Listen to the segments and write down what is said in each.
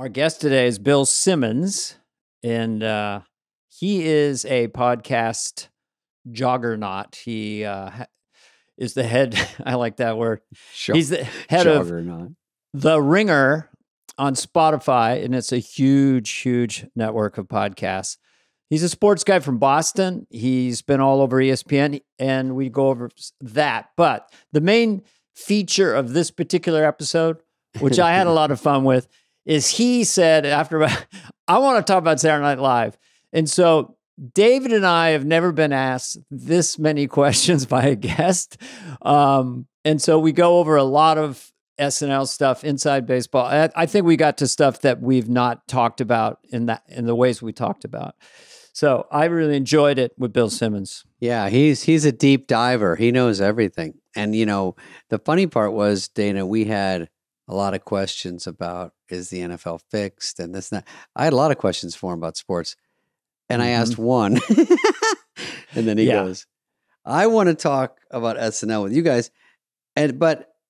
Our guest today is Bill Simmons, and he is a podcast joggernaut. He is the head, I like that word. Sure. He's the head of The Ringer on Spotify, and it's a huge, huge network of podcasts. He's a sports guy from Boston. He's been all over ESPN, and we go over that. But the main feature of this particular episode, which I had a lot of fun with, is he said after, I want to talk about Saturday Night Live. And so David and I have never been asked this many questions by a guest. And so we go over a lot of SNL stuff, inside baseball. I think we got to stuff that we've not talked about in the ways we talked about. So I really enjoyed it with Bill Simmons. Yeah, he's a deep diver. He knows everything. And, you know, the funny part was, Dana, we had a lot of questions about, is the NFL fixed and this and that. I had a lot of questions for him about sports. And I asked one. And then he goes, I want to talk about SNL with you guys. And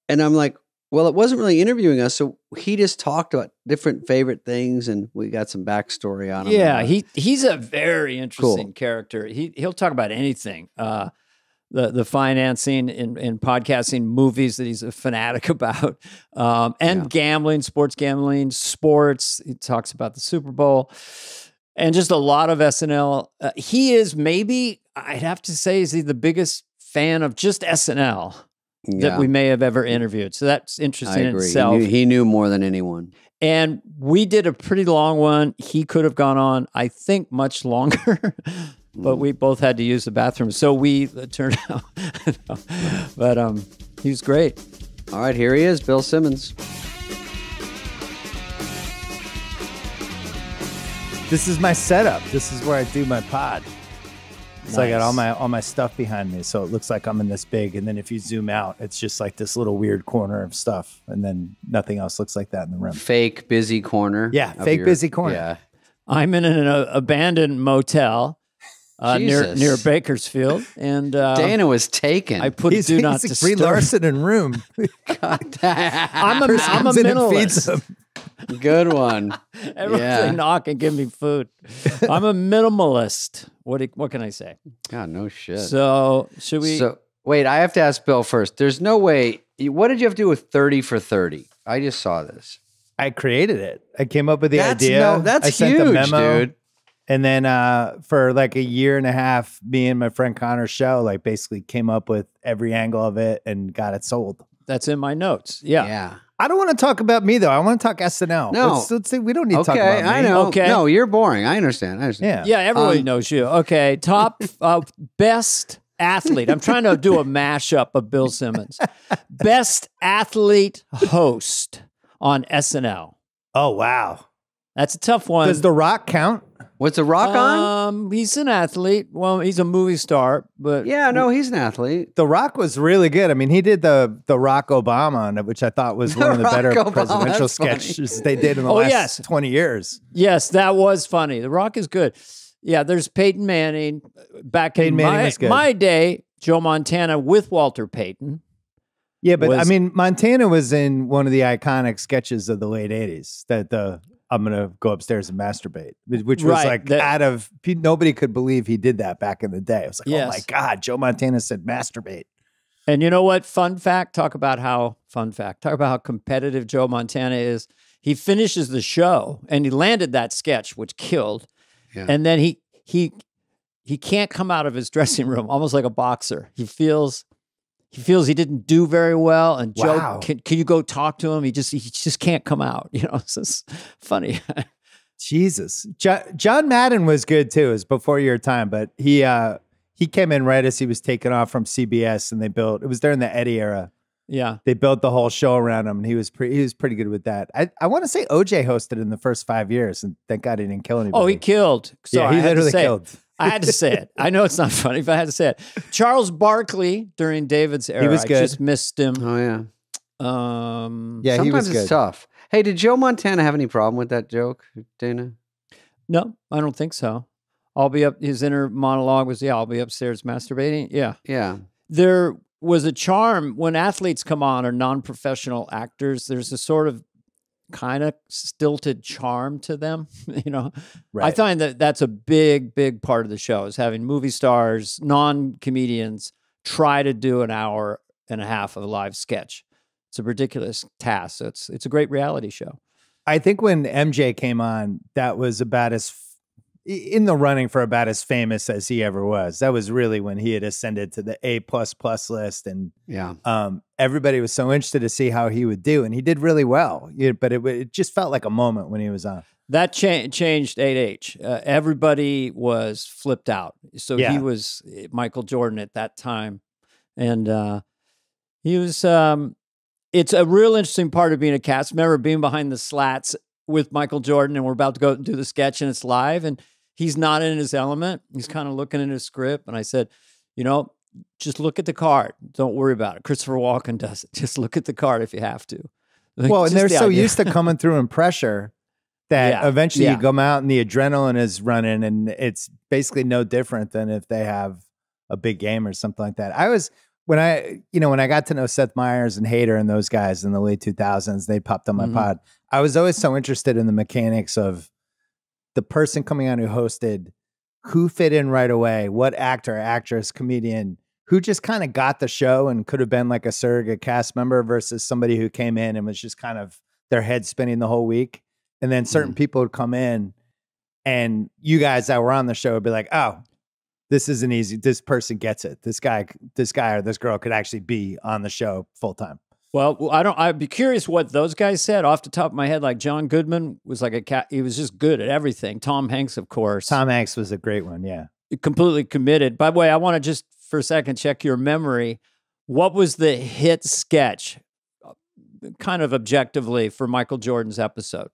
I'm like, well, it wasn't really interviewing us, so he just talked about different favorite things, and we got some backstory on him. Yeah, he's a very interesting character. He'll talk about anything, the financing in podcasting, movies that he's a fanatic about, and gambling, sports. He talks about the Super Bowl, and just a lot of SNL. He is maybe, I'd have to say, is he the biggest fan of just SNL that we may have ever interviewed. So that's interesting in itself. He knew more than anyone. And we did a pretty long one. He could have gone on, I think, much longer, but we both had to use the bathroom. So we turned out, but he was great. All right, here he is, Bill Simmons. This is my setup. This is where I do my pod. So nice. I got all my stuff behind me, so it looks like I'm in this big. And then if you zoom out, it's just like this little weird corner of stuff, and then nothing else looks like that in the room. Fake busy corner. Yeah, fake busy corner. Yeah, I'm in an abandoned motel near Bakersfield, and Dana was taken. I put do not disturb. He's a Brie Larson in room. God damn. I'm a minimalist. Good one. Everyone's like, knock and give me food. I'm a minimalist. What can I say? God, no shit. So should we? So wait, I have to ask Bill first. There's no way. What did you have to do with 30 for 30? I just saw this. I created it. I came up with the idea. That's huge, sent the memo, dude. And then for like a year and a half, me and my friend Connor's show like basically came up with every angle of it and got it sold. That's in my notes. Yeah. Yeah. I don't want to talk about me, though. I want to talk SNL. No. Let's see. We don't need to talk about me. I know. Okay. No, you're boring. I understand. Yeah, everybody knows you. Okay. Top best athlete. I'm trying to do a mashup of Bill Simmons. Best athlete host on SNL. Oh, wow. That's a tough one. Does The Rock count? What's The Rock on? He's an athlete. Well, he's a movie star, but yeah, no, he's an athlete. The Rock was really good. I mean, he did the Barack Obama, which I thought was one of the better presidential sketches they did in the last 20 years. Yes, that was funny. The Rock is good. Yeah, there's Peyton Manning. Back in my day, Joe Montana with Walter Payton. Yeah, but I mean, Montana was in one of the iconic sketches of the late 80s that I'm going to go upstairs and masturbate, which was like nobody could believe he did that back in the day. It was like, oh my God, Joe Montana said masturbate. And you know what? Talk about how competitive Joe Montana is. He finishes the show and he landed that sketch, which killed. Yeah. And then he can't come out of his dressing room, almost like a boxer. He feels he didn't do very well, and Joe, can you go talk to him? He just can't come out. You know, it's just funny. Jesus, John Madden was good too. It was before your time, but he came in right as he was taken off from CBS, and it was during the Eddie era. Yeah, they built the whole show around him, and he was pretty good with that. I want to say OJ hosted in the first 5 years, and thank God he didn't kill anybody. Oh, he killed. So yeah, he literally killed. I had to say it. I know it's not funny, but I had to say it. Charles Barkley during David's era. He was good. I just missed him. Oh, yeah. Yeah, he was good. Sometimes it's tough. Hey, did Joe Montana have any problem with that joke, Dana? No, I don't think so. His inner monologue was, I'll be upstairs masturbating. Yeah. Yeah. There was a charm when athletes come on or non-professional actors. There's a sort of kind of stilted charm to them, you know. Right. I find that that's a big, big part of the show, is having movie stars, non-comedians, try to do an hour and a half of a live sketch. It's a ridiculous task. So it's a great reality show. I think when MJ came on, that was about as in the running for about as famous as he ever was. That was really when he had ascended to the A++ list, and yeah, everybody was so interested to see how he would do, and he did really well. But it just felt like a moment when he was on. That changed 8H. Everybody was flipped out. So yeah, he was Michael Jordan at that time, and he was. It's a real interesting part of being a cast member, being behind the slats with Michael Jordan, and we're about to go and do the sketch, and it's live, and he's not in his element. He's kind of looking at his script. And I said, you know, just look at the card. Don't worry about it. Christopher Walken does it. Just look at the card if you have to. Like, well, and they're so used to coming through in pressure that eventually you come out and the adrenaline is running, and it's basically no different than if they have a big game or something like that. I was, when I got to know Seth Meyers and Hader and those guys in the late 2000s, they popped on my pod. I was always so interested in the mechanics of the person coming on who hosted, who fit in right away, what actor, actress, comedian, who just kind of got the show and could have been like a surrogate cast member versus somebody who came in and was just kind of their head spinning the whole week. And then certain people would come in, and you guys that were on the show would be like, oh, this isn't easy. This person gets it. This guy or this girl could actually be on the show full time. Well, I'd be curious what those guys said off the top of my head. Like John Goodman was like a cat. He was just good at everything. Tom Hanks, of course. Tom Hanks was a great one. Yeah. Completely committed. By the way, I want to just for a second check your memory. What was the hit sketch kind of objectively for Michael Jordan's episode?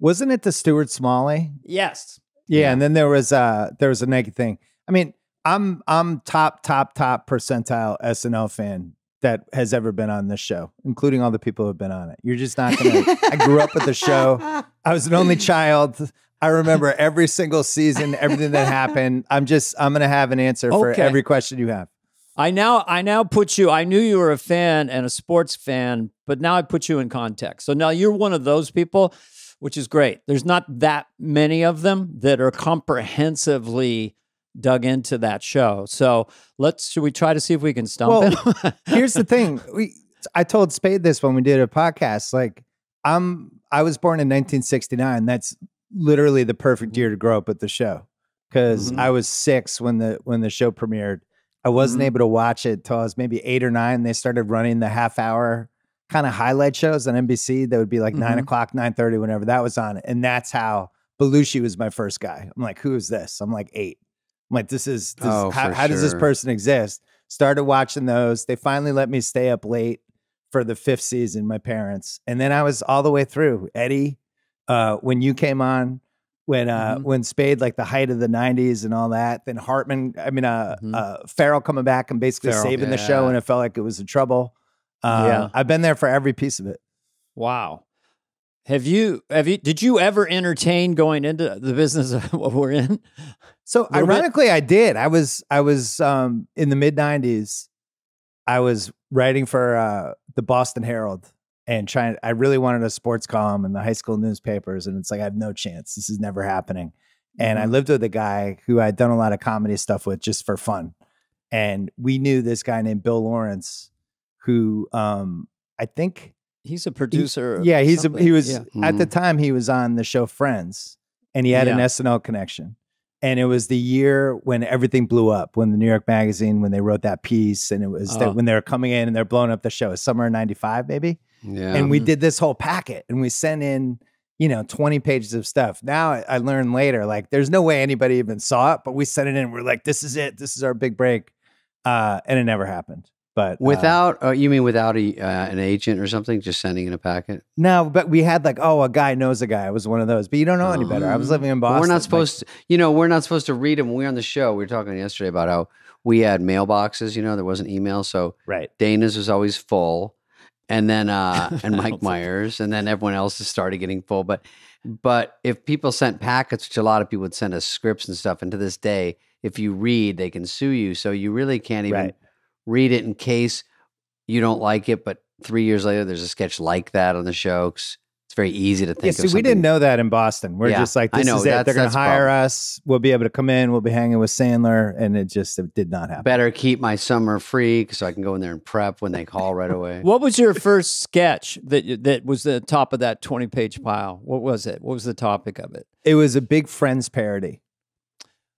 Wasn't it the Stuart Smalley? Yes. Yeah, yeah. And then there was a naked thing. I mean, I'm top percentile SNL fan that has ever been on this show, including all the people who have been on it. You're just not gonna. I grew up with the show. I was an only child. I remember every single season, everything that happened. I'm gonna have an answer for every question you have. I now put you. I knew you were a fan and a sports fan, but now I put you in context. So now you're one of those people, which is great. There's not that many of them that are comprehensively dug into that show. So should we try to see if we can stump it? Here's the thing. I told Spade this when we did a podcast, like I was born in 1969. That's literally the perfect year to grow up with the show. Cause I was 6 when the show premiered. I wasn't able to watch it till I was maybe 8 or 9. They started running the half-hour kind of highlight shows on NBC. That would be like 9 o'clock, 9:30, whenever that was on. And that's how Belushi was my first guy. I'm like, who is this? I'm like 8. I'm like, how does this person exist? Started watching those. They finally let me stay up late for the 5th season, my parents. And then I was all the way through. Eddie, when you came on, when Spade, like the height of the 90s and all that, then Hartman, Farrell coming back and basically saving the show, and it felt like it was in trouble. I've been there for every piece of it. Wow. Did you ever entertain going into the business of what we're in? So ironically, I did. I was in the mid-90s. I was writing for the Boston Herald, and I really wanted a sports column in the high school newspapers. And it's like, I have no chance. This is never happening. And I lived with a guy who I'd done a lot of comedy stuff with just for fun. And we knew this guy named Bill Lawrence, who I think he's a producer. At the time he was on the show Friends, and he had an SNL connection. And it was the year when everything blew up, when the New York Magazine, when they wrote that piece, and it was when they were coming in and they're blowing up the show. Summer of '95, maybe. Yeah. And we did this whole packet, and we sent in, 20 pages of stuff. Now I learned later, like there's no way anybody even saw it, but we sent it in. We're like, this is it. This is our big break. And it never happened. But without, you mean without an agent or something, just sending in a packet? No, but we had like, a guy knows a guy. It was one of those, but you don't know any better. I was living in Boston. We're not supposed to, we're not supposed to read them. When we were on the show, we were talking yesterday about how we had mailboxes, there wasn't email. So Dana's was always full. And then, Mike Myers, and then everyone else has started getting full. But if people sent packets, which a lot of people would send us scripts and stuff. And to this day, if you read, they can sue you. So you really can't even... read it in case you don't like it, but 3 years later, there's a sketch like that on the show. It's very easy to think of something. We didn't know that in Boston. We're just like, this is it. They're going to hire us. We'll be able to come in. We'll be hanging with Sandler. And it just did not happen. Better keep my summer free so I can go in there and prep when they call right away. What was your first sketch that was the top of that 20-page pile? What was it? What was the topic of it? It was a big Friends parody.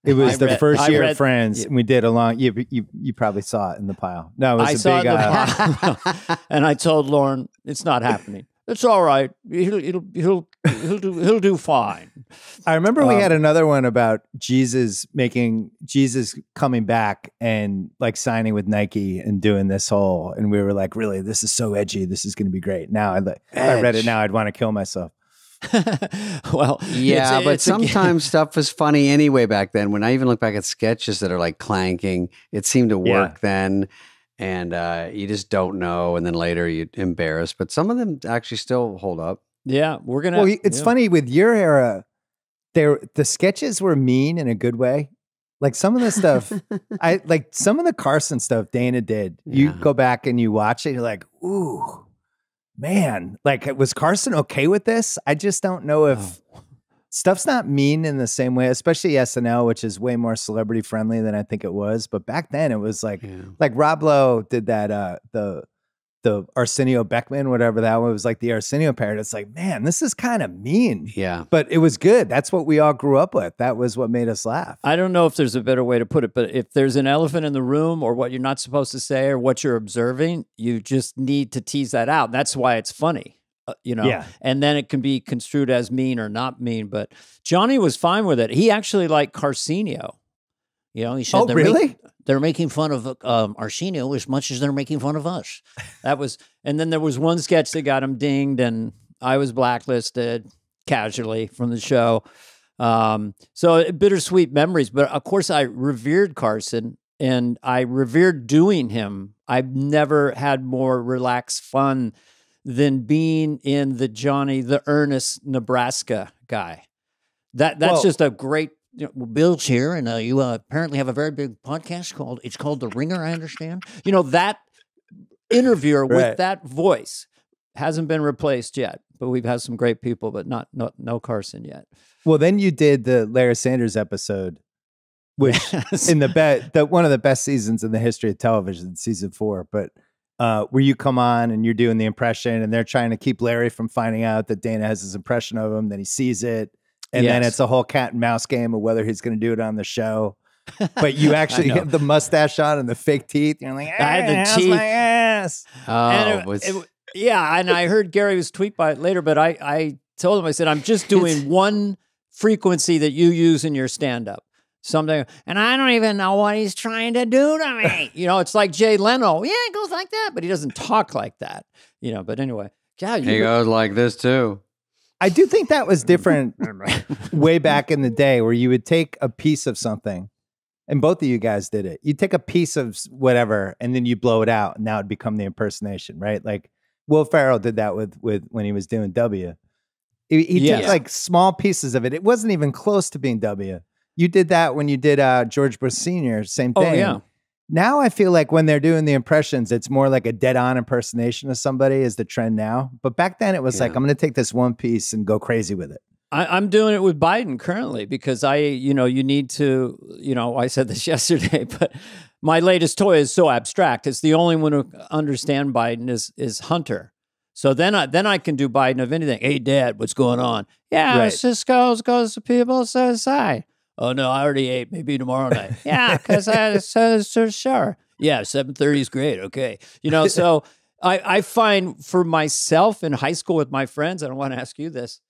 It was the first year of Friends. We did a long. You probably saw it in the pile. No, it was a big pile. And I told Lauren, it's not happening. It's all right. He'll do fine. I remember we had another one about Jesus coming back and like signing with Nike and doing this whole. And we were like, really, this is so edgy. This is going to be great. Now if I read it now, I'd want to kill myself. Well, yeah, but sometimes stuff was funny anyway back then. When I even look back at sketches that are like clanking, it seemed to work then. And you just don't know. And then later you embarrass. But some of them actually still hold up. Yeah, we're going to. Well, it's funny with your era, the sketches were mean in a good way. Like some of the stuff, like some of the Carson stuff Dana did, you go back and you watch it, you're like, ooh, man, like was Carson okay with this? I just don't know if stuff's not mean in the same way, especially SNL, which is way more celebrity friendly than I think it was. But back then it was like Rob Lowe did that, the Arsenio Beckman, whatever that one was, like the Arsenio parody. It's like, man, this is kind of mean. Yeah. But it was good. That's what we all grew up with. That was what made us laugh. I don't know if there's a better way to put it, but if there's an elephant in the room or what you're not supposed to say or what you're observing, you just need to tease that out. That's why it's funny. And then it can be construed as mean or not mean, but Johnny was fine with it. He actually liked Carcinio. You know, he said, they're making fun of Arsenio as much as they're making fun of us. That was, and then there was one sketch that got him dinged and I was blacklisted casually from the show. So bittersweet memories, but of course I revered Carson and I revered doing him. I've never had more relaxed fun than being in the Johnny, the earnest Nebraska guy. That's just a great, you know, Bill's here, and you apparently have a very big podcast called, it's called The Ringer, I understand. You know, that interviewer with that voice hasn't been replaced yet, but we've had some great people, but no Carson yet. Well, then you did the Larry Sanders episode, which in one of the best seasons in the history of television, season 4, but where you come on and you're doing the impression and they're trying to keep Larry from finding out that Dana has his impression of him, then he sees it. And then it's a whole cat and mouse game of whether he's going to do it on the show. But you actually get the mustache on and the fake teeth. You're like, I had the teeth. My ass. Oh, and and I heard Gary was tweet by it later, but I told him, I said, I'm just doing one frequency that you use in your stand-up. Something, and I don't even know what he's trying to do to me. You know, it's like Jay Leno. Yeah, it goes like that, but he doesn't talk like that. You know, but anyway. Yeah, he goes like this too. I do think that was different way back in the day where you would take a piece of something, and both of you guys did it. You'd take a piece of whatever, and then you blow it out, and now it'd become the impersonation, right? Like Will Ferrell did that with when he was doing W. He took like small pieces of it. It wasn't even close to being W. You did that when you did George Bush Sr., same thing. Oh, yeah. Now I feel like when they're doing the impressions, it's more like a dead-on impersonation of somebody is the trend now. But back then it was like, I'm going to take this one piece and go crazy with it. I'm doing it with Biden currently because I said this yesterday, but my latest toy is so abstract. It's the only one who understand Biden is Hunter. So then I can do Biden of anything. Hey, Dad, what's going on? Yeah, it just goes to people, says hi. Oh, no, I already ate. Maybe tomorrow night. Yeah, because I said, sure. Yeah, 7:30 is great. Okay. You know, so I find for myself in high school with my friends, I don't want to ask you this,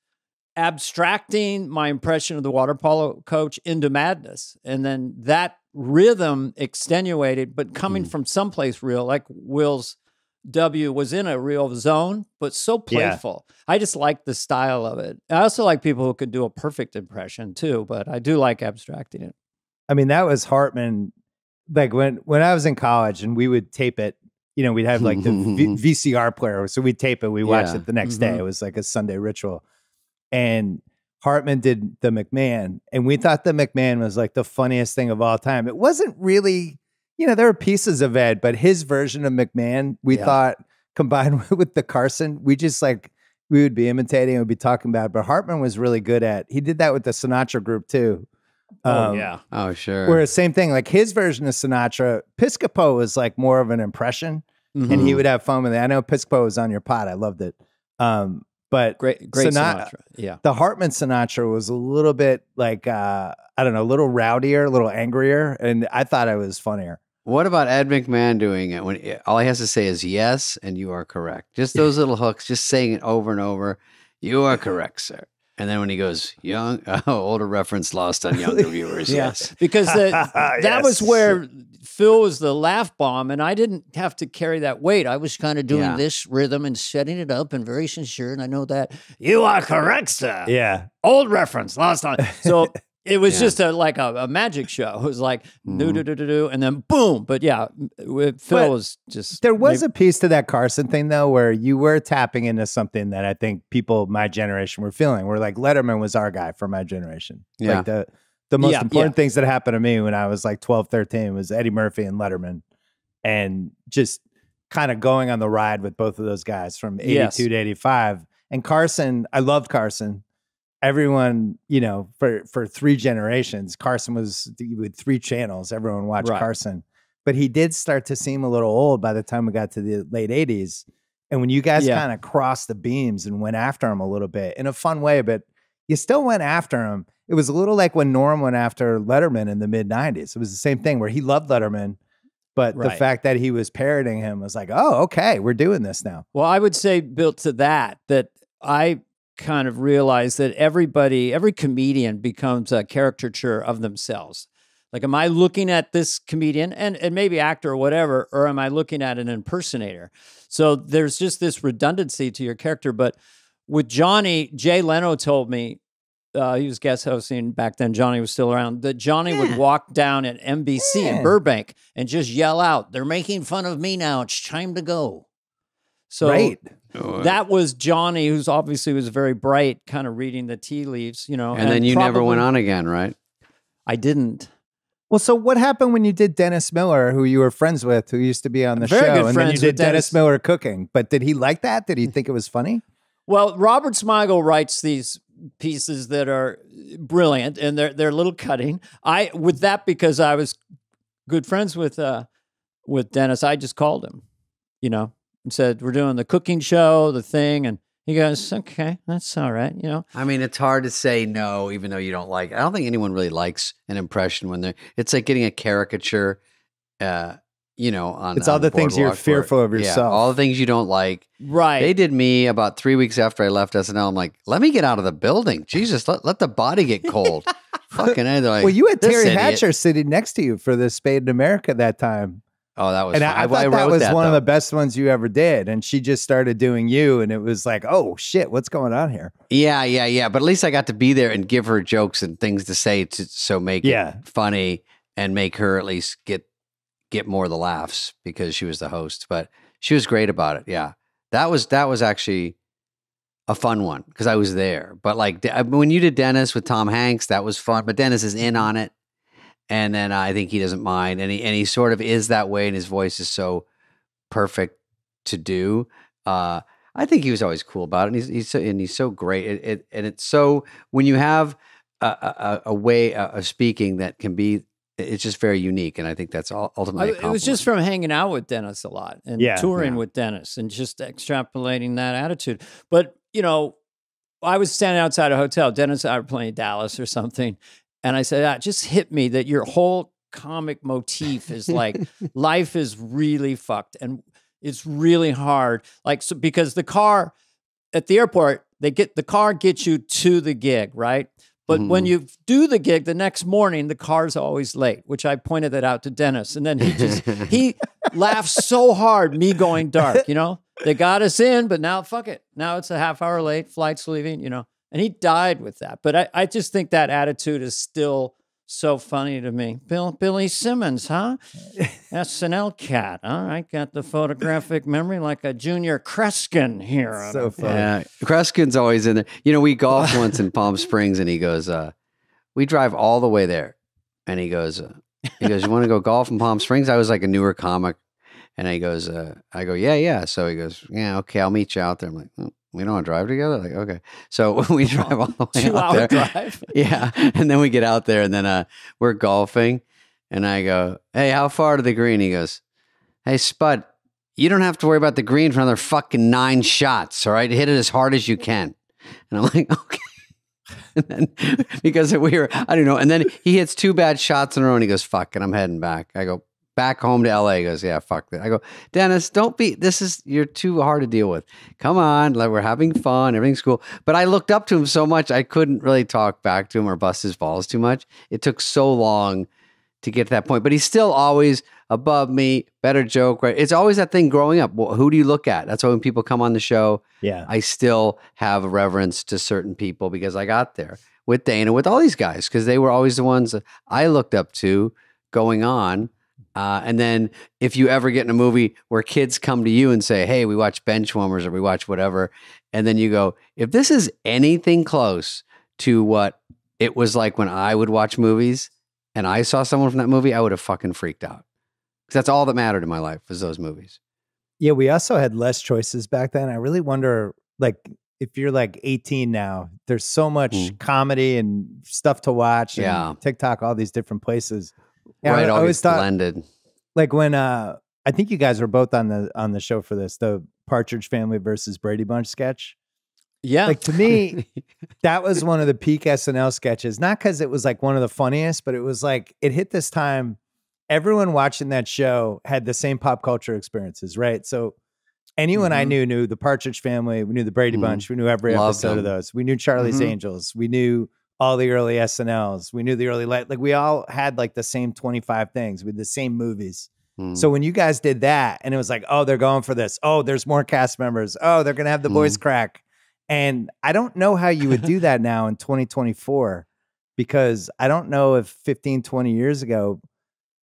abstracting my impression of the water polo coach into madness. And then that rhythm extenuated, but coming from someplace real, like Will's W was in a real zone, but so playful. I just like the style of it. I also like people who could do a perfect impression too, but I do like abstracting it. I mean, that was Hartman. Like when I was in college and we would tape it, you know, we'd have like the VCR player. So we'd tape it. We watched it the next day. It was like a Sunday ritual. And Hartman did the McMahon. And we thought the McMahon was like the funniest thing of all time. It wasn't really... You know, there are pieces of Ed, but his version of McMahon, we thought, combined with the Carson, we just like we would be imitating, we'd be talking about it. But Hartman was really good at, he did that with the Sinatra group too. Oh, sure. Whereas same thing, like his version of Sinatra, Piscopo was like more of an impression, and he would have fun with it. I know Piscopo was on your pod. I loved it. But great Sinatra. Yeah. The Hartman Sinatra was a little bit like, I don't know, a little rowdier, a little angrier. And I thought it was funnier. What about Ed McMahon doing it when all he has to say is yes, and you are correct. Just those little hooks, just saying it over and over. You are correct, sir. And then when he goes young, older reference lost on younger viewers. Yes. Because that yes. was where Phil was the laugh bomb, and I didn't have to carry that weight. I was kind of doing this rhythm and setting it up and very sincere. And I know that you are correct, sir. Yeah. Old reference lost on. So it was just like a magic show. It was like do-do-do-do-do, and then boom. But yeah, Phil was just. There was a piece to that Carson thing though, where you were tapping into something that I think people my generation were feeling. We're like, Letterman was our guy for my generation. Yeah. Like the most important things that happened to me when I was like 12, 13 was Eddie Murphy and Letterman, and just kind of going on the ride with both of those guys from 82 to 85. And Carson, I loved Carson. Everyone, you know, for three generations, Carson was with three channels. Everyone watched Carson, but he did start to seem a little old by the time we got to the late 80s. And when you guys kind of crossed the beams and went after him a little bit in a fun way, but you still went after him. It was a little like when Norm went after Letterman in the mid 90s. It was the same thing where he loved Letterman, but the fact that he was parroting him was like, oh, okay, we're doing this now. Well, I would say built to that I kind of realize that every comedian becomes a caricature of themselves. Like, am I looking at this comedian and maybe actor or whatever, or am I looking at an impersonator? So there's just this redundancy to your character. But with Johnny, Jay Leno told me, he was guest hosting back then, Johnny was still around, that Johnny would walk down at NBC in Burbank and just yell out, they're making fun of me now, it's time to go. So that was Johnny, who's obviously was very bright, kind of reading the tea leaves, you know. And then you never went on again, right? I didn't. Well, so what happened when you did Dennis Miller, who you were friends with, who used to be on the show, and then you did Dennis Miller cooking? But did he like that? Did he think it was funny? Well, Robert Smigel writes these pieces that are brilliant, and they're a little cutting. Because I was good friends with Dennis, I just called him, you know, and said, we're doing the cooking show, the thing. And he goes, okay, that's all right. You know, I mean, it's hard to say no, even though you don't like it. I don't think anyone really likes an impression when it's like getting a caricature, you know, it's all the things you're fearful of yourself. Yeah, all the things you don't like. Right. They did me about 3 weeks after I left SNL. I'm like, let me get out of the building. Jesus, let the body get cold. Fucking A. Like, well, you had Terry Hatcher sitting next to you for the Spade in America that time. Oh, that was, and I thought that was one of the best ones you ever did. And she just started doing you, and it was like, oh shit, what's going on here? Yeah, yeah, yeah. But at least I got to be there and give her jokes and things to say so make it funny and make her at least get more of the laughs because she was the host. But she was great about it. Yeah. That was actually a fun one because I was there. But like when you did Dennis with Tom Hanks, that was fun. But Dennis is in on it. And then I think he doesn't mind. And he sort of is that way. And his voice is so perfect to do. I think he was always cool about it. And he's so great. It's so, when you have a way of speaking that can be, it's just very unique. And I think that's ultimately a compliment. It was just from hanging out with Dennis a lot and touring with Dennis and just extrapolating that attitude. But, you know, I was standing outside a hotel. Dennis and I were playing Dallas or something. And I said, just hit me that your whole comic motif is like, life is really fucked and it's really hard. Like, so because the car at the airport, the car gets you to the gig, right? But when you do the gig the next morning, the car's always late, which I pointed that out to Dennis. And then he laughs so hard, me going dark, you know? They got us in, but now fuck it. Now it's a half hour late, flight's leaving, you know? And he died with that. But I just think that attitude is still so funny to me. Billy Simmons, huh? SNL cat. All right, got the photographic memory like a junior Kreskin here. So funny. Yeah, Kreskin's always in there. You know, we golfed once in Palm Springs, and he goes, we drive all the way there. And he goes, you want to go golf in Palm Springs? I was like a newer comic. And he goes, I go, yeah, yeah. So he goes, yeah, okay, I'll meet you out there. I'm like, oh, we don't want to drive together? Like, okay. So we drive all the way out there. Two-hour drive. Yeah. And then we get out there, and then we're golfing. And I go, hey, how far to the green? He goes, hey, Spud, you don't have to worry about the green for another fucking 9 shots, all right? Hit it as hard as you can. And I'm like, okay. And then, because we were, I don't know. And then he hits 2 bad shots in a row, and he goes, fuck, and I'm heading back. I go, back home to LA. He goes, yeah, fuck that. I go, Dennis, don't be, this is, you're too hard to deal with. Come on, like, we're having fun. Everything's cool. But I looked up to him so much, I couldn't really talk back to him or bust his balls too much. It took so long to get to that point. But he's still always above me, better joke, right? It's always that thing growing up. Well, who do you look at? That's why when people come on the show, yeah, I still have a reverence to certain people because I got there with Dana, with all these guys, because they were always the ones that I looked up to going on. And then if you ever get in a movie where kids come to you and say, hey, we watch Benchwarmers or we watch whatever, and then you go, if this is anything close to what it was like when I would watch movies, and I saw someone from that movie, I would have fucking freaked out. Because that's all that mattered in my life was those movies. Yeah, we also had less choices back then. I really wonder, like, if you're like 18 now, there's so much comedy and stuff to watch. And yeah. TikTok, all these different places. Yeah, right, I always thought, blended. Like when, I think you guys were both on the show for this, the Partridge Family versus Brady Bunch sketch. Yeah. Like to me, that was one of the peak SNL sketches, not because it was like one of the funniest, but it was like, it hit this time. Everyone watching that show had the same pop culture experiences, right? So anyone I knew the Partridge Family, we knew the Brady Bunch, we knew every episode of those. We knew Charlie's Angels. We knew all the early SNLs. We knew the early light. Like we all had like the same 25 things with the same movies. So when you guys did that and it was like, oh, they're going for this. Oh, there's more cast members. Oh, they're going to have the voice crack. And I don't know how you would do that now in 2024, because I don't know if 15, 20 years ago,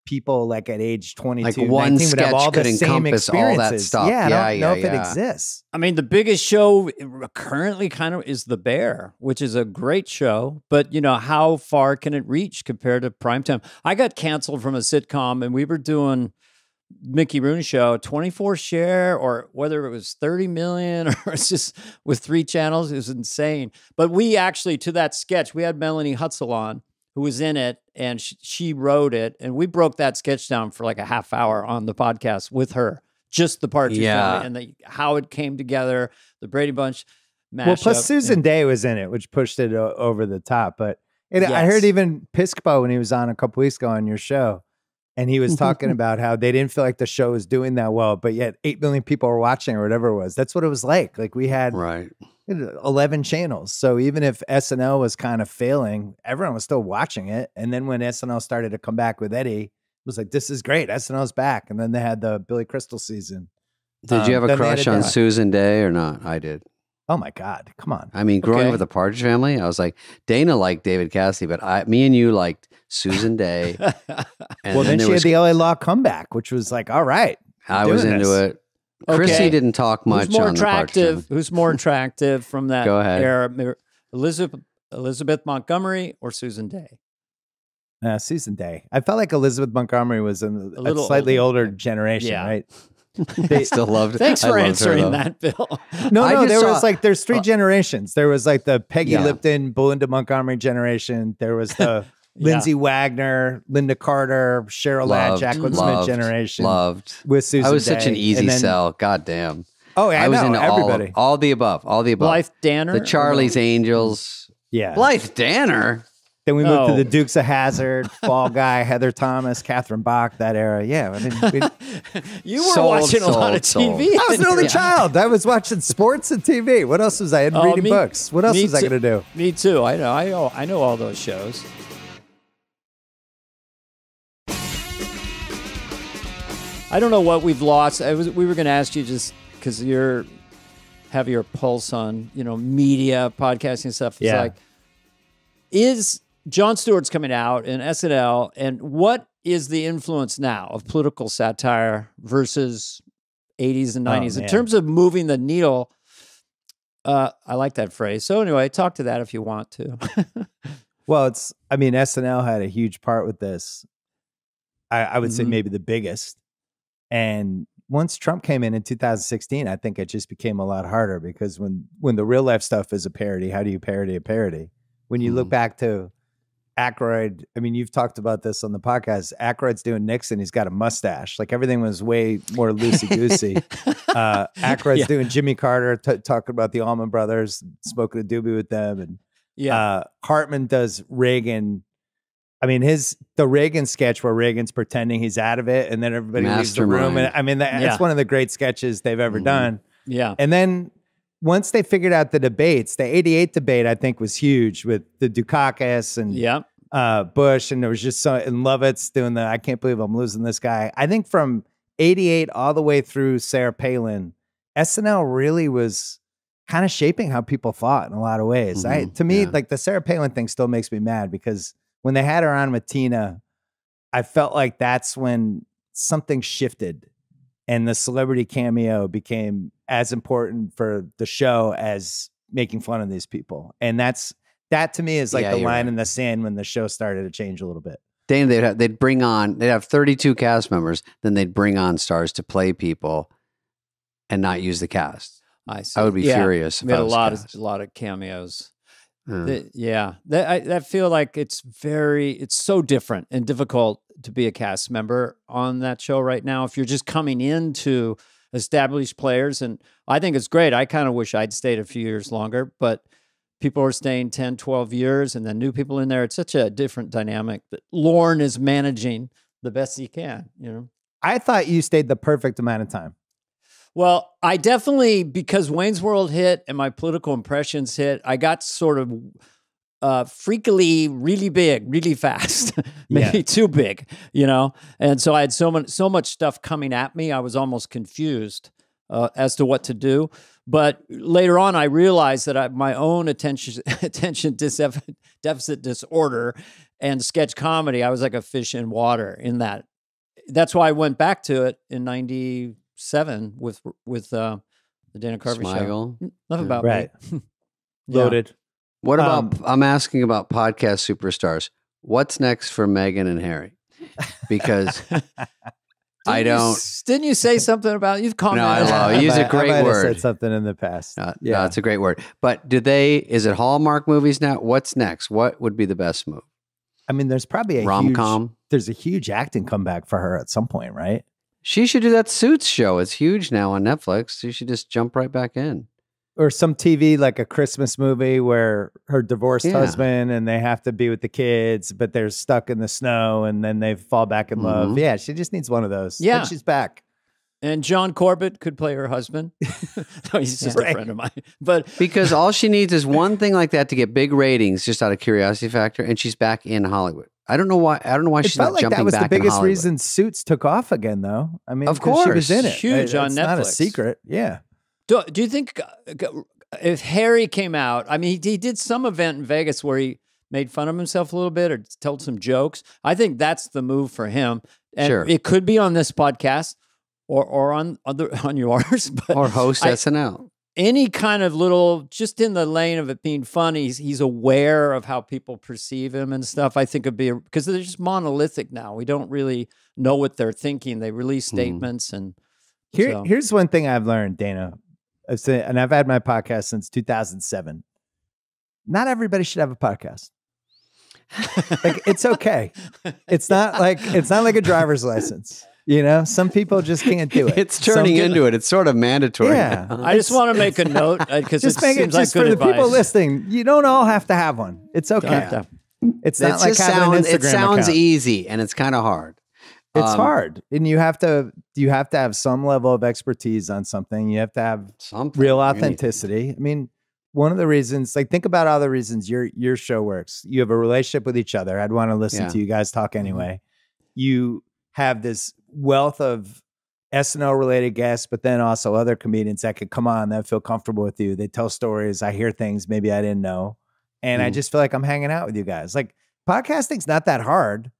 people like at age 22, like 19 would have all the same experiences. All that stuff. Yeah, I don't know if it exists. I mean, the biggest show currently kind of is The Bear, which is a great show, but you know, how far can it reach compared to primetime? I got canceled from a sitcom and we were doing Mickey Rooney show, 24 share, or whether it was 30 million, or it's just with 3 channels, it was insane. But we actually, to that sketch, we had Melanie Hutzel on, who was in it, and she wrote it, and we broke that sketch down for like a half hour on the podcast with her, just the Partridge Family and how it came together, the Brady Bunch mashup. Well, plus Susan Day was in it, which pushed it over the top. But I heard even Piscopo, when he was on a couple weeks ago on your show, and he was talking about how they didn't feel like the show was doing that well, but yet 8 million people were watching or whatever it was. That's what it was like. Like we had 11 channels. So even if SNL was kind of failing, everyone was still watching it. And then when SNL started to come back with Eddie, it was like, this is great. SNL's back. And then they had the Billy Crystal season. Did you have a crush on Susan Day or not? I did. Oh my God. Come on. I mean, growing up with the Partridge Family, I was like, Dana liked David Cassidy, but me and you liked Susan Day. And well, then she had the LA Law comeback, which was like, all right. I was into it. Okay. Chrissy didn't talk much on the Partridge Family. Who's more attractive from that era? Elizabeth Montgomery or Susan Day? Susan Day. I felt like Elizabeth Montgomery was in a slightly older generation, right? They still loved it. Thanks for answering that, Bill. No, there was like, there's 3 generations. There was like the Peggy Lipton, Belinda Montgomery generation. There was the Lindsay Wagner, Linda Carter, Cheryl Ladd, Jacqueline Smith generation. With Susan Day. I was such an easy sell. God damn. Oh, yeah, I was into everybody. All the above. All the above. Blythe Danner. The Charlie's Angels. Yeah. Blythe Danner. Then we moved to the Dukes of Hazzard, Fall Guy, Heather Thomas, Catherine Bach, that era. Yeah. I mean, you were watching a lot of TV. I was an only child. I was watching sports and TV. What else was I? And reading books. What else was I going to do? Me too. I know all those shows. I don't know what we've lost. We were going to ask you just because you're heavier pulse on, you know, media, podcasting stuff. It's like, is Jon Stewart's coming out in SNL, and what is the influence now of political satire versus 80s and 90s in terms of moving the needle? I like that phrase. So anyway, talk to that if you want to. Well, I mean, SNL had a huge part with this. I would say maybe the biggest. And once Trump came in 2016, I think it just became a lot harder, because when the real life stuff is a parody, how do you parody a parody? When you look back to Aykroyd, I mean, you've talked about this on the podcast. Aykroyd's doing Nixon. He's got a mustache. Like, everything was way more loosey-goosey. Aykroyd's doing Jimmy Carter, talking about the Allman Brothers, smoking a doobie with them. And Hartman does Reagan. I mean, the Reagan sketch where Reagan's pretending he's out of it, and then everybody leaves the room. And I mean, that's one of the great sketches they've ever done. Yeah. And then once they figured out the debates, the 88 debate, I think, was huge with the Dukakis and Bush. And there was just and Lovitz doing the, I can't believe I'm losing this guy. I think from 88 all the way through Sarah Palin, SNL really was kind of shaping how people thought in a lot of ways. To me, like the Sarah Palin thing still makes me mad, because when they had her on with Tina, I felt like that's when something shifted and the celebrity cameo became as important for the show as making fun of these people. And that to me is like the line in the sand when the show started to change a little bit. Dana, they'd have 32 cast members, then they'd bring on stars to play people and not use the cast. I see. I would be furious. We had a lot of cameos. I feel like it's so different and difficult to be a cast member on that show right now. If you're just coming into established players, and I think it's great. I kind of wish I'd stayed a few years longer, but people are staying 10, 12 years and then new people in there. It's such a different dynamic that Lorne is managing the best he can, you know? I thought you stayed the perfect amount of time. Well, I definitely, because Wayne's World hit and my political impressions hit, I got sort of freakily really big, really fast, maybe too big, you know? And so I had so much stuff coming at me, I was almost confused as to what to do. But later on, I realized that my own attention deficit disorder and sketch comedy, I was like a fish in water in that. That's why I went back to it in 97 with the Dana Carvey Smigel show. Love About Me. Loaded. What about, I'm asking about podcast superstars. What's next for Meghan and Harry? Because I don't. Didn't you say something about, you've commented. No, I use a great word. I said something in the past. No, it's a great word. But is it Hallmark movies now? What's next? What would be the best move? I mean, there's probably a rom-com. There's a huge acting comeback for her at some point, right? She should do that Suits show. It's huge now on Netflix. She should just jump right back in. Or some TV, like a Christmas movie where her divorced husband and they have to be with the kids, but they're stuck in the snow and then they fall back in love. Yeah, she just needs one of those. Yeah. And she's back. And John Corbett could play her husband. No, he's just a friend of mine. But because all she needs is one thing like that to get big ratings, just out of curiosity factor, and she's back in Hollywood. I don't know why she's not jumping back in Hollywood. It felt like that was the biggest reason Suits took off again, though. I mean, of course, she was in it. Huge on Netflix. It's not a secret. Yeah. Do you think if Harry came out? I mean, he did some event in Vegas where he made fun of himself a little bit or told some jokes. I think that's the move for him. And it could be on this podcast or on yours, but or host SNL. Any kind of little, just in the lane of it being funny, he's aware of how people perceive him and stuff, I think would be, because they're just monolithic now. We don't really know what they're thinking. They release statements. And here's one thing I've learned, Dana, and I've had my podcast since 2007. Not everybody should have a podcast. Like, it's okay. It's not like a driver's license. You know, some people just can't do it. It's turning into it. It's sort of mandatory. Yeah, I just want to make a note because it seems like good advice. For the people listening, you don't all have to have one. It's okay. It's not like having an Instagram account. It sounds easy, and it's kind of hard. It's hard, and you have to have some level of expertise on something. You have to have real authenticity. I mean, one of the reasons, like, think about all the reasons your show works. You have a relationship with each other. I'd want to listen to you guys talk anyway. You have this wealth of SNL related guests, but then also other comedians that could come on that feel comfortable with you. They tell stories. I hear things maybe I didn't know. And I just feel like I'm hanging out with you guys. Like, podcasting's not that hard,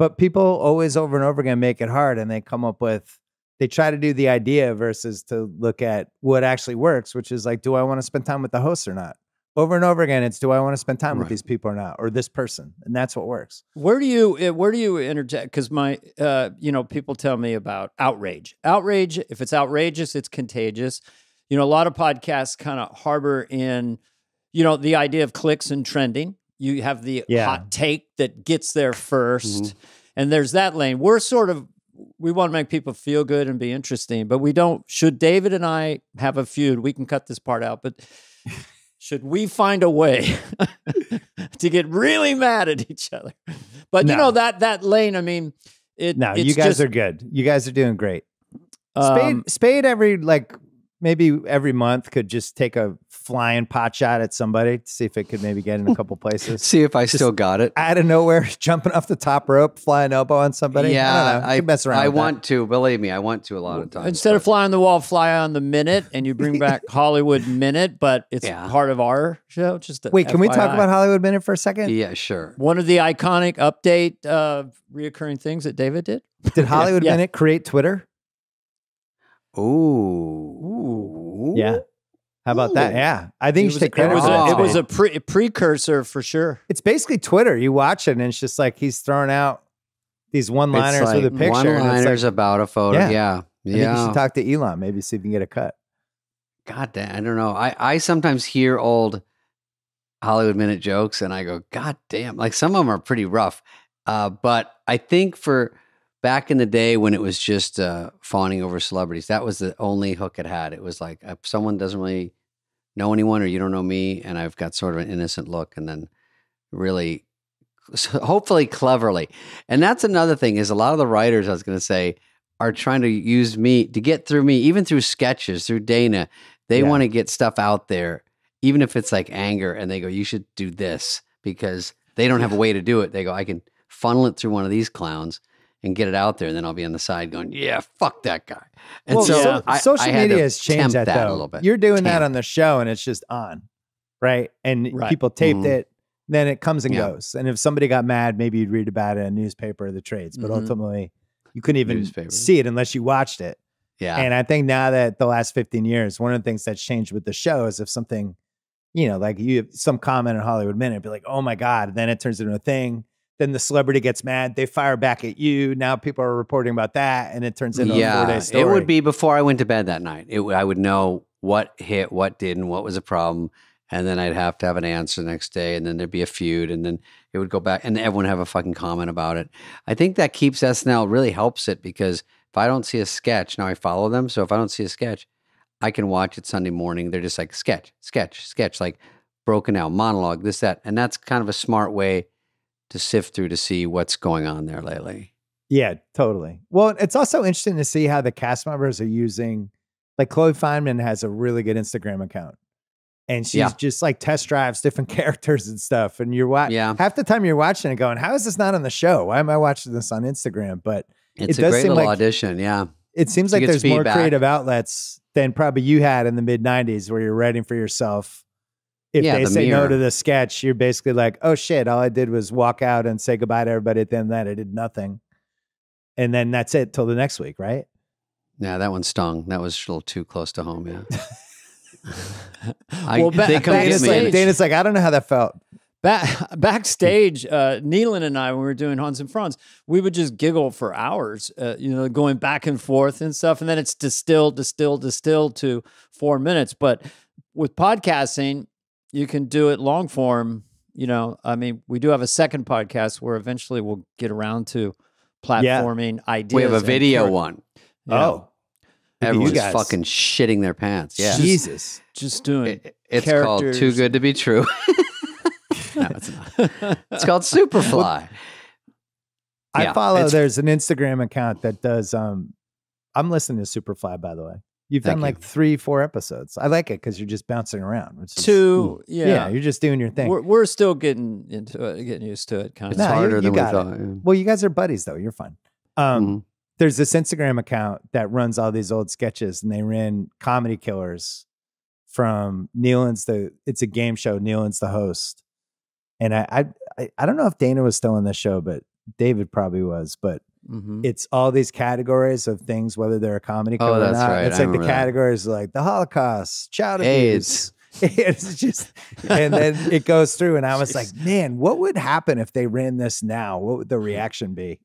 but people always over and over again make it hard. And they try to do the idea versus to look at what actually works, which is like, do I want to spend time with the host or not? Over and over again, it's do I want to spend time with these people or not, or this person, and that's what works. Where do you interject? Because my, you know, people tell me about outrage. Outrage, if it's outrageous, it's contagious. You know, a lot of podcasts kind of harbor in, you know, the idea of clicks and trending. You have the hot take that gets there first, and there's that lane. We're sort of, we want to make people feel good and be interesting, but we don't. Should David and I have a feud, we can cut this part out, but. Should we find a way to get really mad at each other? But no. You know, that lane, I mean, it's you guys are good. You guys are doing great. Spade every, like, maybe every month could just take a flying pot shot at somebody to see if it could maybe get in a couple places. See if I just still got it. Out of nowhere, jumping off the top rope, flying elbow on somebody. Yeah, I don't know. You mess around. I want to, believe me, I want to a lot of times. Instead of fly on the wall, fly on the minute, and you bring back Hollywood Minute, but it's part of our show. Just wait, can we talk about Hollywood Minute for a second? Yeah, sure. One of the iconic update, reoccurring things that David did. Did Hollywood Minute create Twitter? Ooh. Yeah. How about that? Yeah. I think you should take credit for that. It was a precursor for sure. It's basically Twitter. You watch it and it's just like he's throwing out these one-liners like with a picture. One-liners like, about a photo. Yeah. I think you should talk to Elon. Maybe see if you can get a cut. God damn. I don't know. I sometimes hear old Hollywood Minute jokes and I go, God damn. Like some of them are pretty rough. But I think for... Back in the day when it was just fawning over celebrities, that was the only hook it had. It was like, someone doesn't really know anyone or you don't know me, and I've got sort of an innocent look, and then really, hopefully cleverly. And that's another thing is a lot of the writers, I was going to say, are trying to use me to get through me, even through sketches, through Dana. They want to get stuff out there, even if it's like anger, and they go, you should do this, because they don't have a way to do it. They go, I can funnel it through one of these clowns and get it out there, and then I'll be on the side going, yeah, fuck that guy. And social media has changed that a little bit. You're doing that on the show, and it's just on, right? And people taped it, then it comes and goes. And if somebody got mad, maybe you'd read about it in a newspaper or the trades, but ultimately, you couldn't even see it unless you watched it. Yeah. And I think now that the last 15 years, one of the things that's changed with the show is if something, you know, like you have some comment in Hollywood Minute, be like, oh my God, and then it turns into a thing. Then the celebrity gets mad. They fire back at you. Now people are reporting about that, and it turns into a 4-day story. It would be before I went to bed that night. I would know what hit, what didn't, what was a problem, and then I'd have to have an answer the next day, and then there'd be a feud, and then it would go back, and everyone would have a fucking comment about it. I think that keeps SNL, really helps it, because if I don't see a sketch, now I follow them, so if I don't see a sketch, I can watch it Sunday morning. They're just like, sketch, sketch, sketch, like broken out, monologue, this, that, and that's kind of a smart way to sift through to see what's going on there lately. Yeah, totally. Well, it's also interesting to see how the cast members are using, like Chloe Fineman has a really good Instagram account, and she's just like test drives different characters and stuff. And you're watching, half the time you're watching it going, how is this not on the show? Why am I watching this on Instagram? But it's a great little audition. Yeah. It seems like there's more creative outlets than probably you had in the mid-90s where you're writing for yourself. If they say no to the sketch, you're basically like, oh shit, all I did was walk out and say goodbye to everybody at the end of that. I did nothing. And then that's it till the next week, right? Yeah, that one stung. That was a little too close to home, yeah. Dana's like, I don't know how that felt. Backstage, Nealon and I, when we were doing Hans and Franz, we would just giggle for hours, you know, going back and forth and stuff. And then it's distilled to 4 minutes. But with podcasting, you can do it long form, you know. I mean, we do have a second podcast where eventually we'll get around to platforming ideas. We have a video one. Oh, everyone's fucking shitting their pants. Yeah, Jesus, just doing it. It's called Too Good to Be True. No, it's not. It's called Superfly. Well, I follow. There's an Instagram account that does. I'm listening to Superfly, by the way. You've done like 3-4 episodes. I like it because you're just bouncing around. Which is, yeah, you're just doing your thing. We're still getting into it, getting used to it. Kind of harder than we thought. Well, you guys are buddies though. You're fun. There's this Instagram account that runs all these old sketches, and they ran Comedy Killers from Nealon's. It's a game show. Nealon's the host, and I don't know if Dana was still on the show, but David probably was, but. It's all these categories of things, whether they're a comedy or not. It's like the categories like the Holocaust, child abuse, It's just, and then it goes through, and I was like, man, what would happen if they ran this now? What would the reaction be?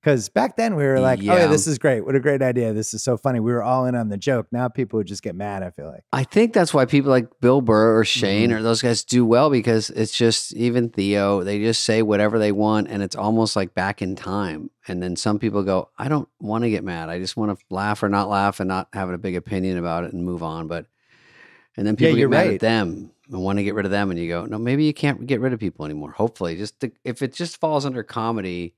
Because back then we were like, oh, yeah, this is great. What a great idea. This is so funny. We were all in on the joke. Now people would just get mad, I feel like. I think that's why people like Bill Burr or Shane or those guys do well, because it's just, even Theo, they just say whatever they want, and it's almost like back in time. And then some people go, I don't want to get mad. I just want to laugh or not laugh and not have a big opinion about it and move on. But, and then people get mad at them and want to get rid of them. And you go, no, maybe you can't get rid of people anymore. Hopefully, just to, if it just falls under comedy.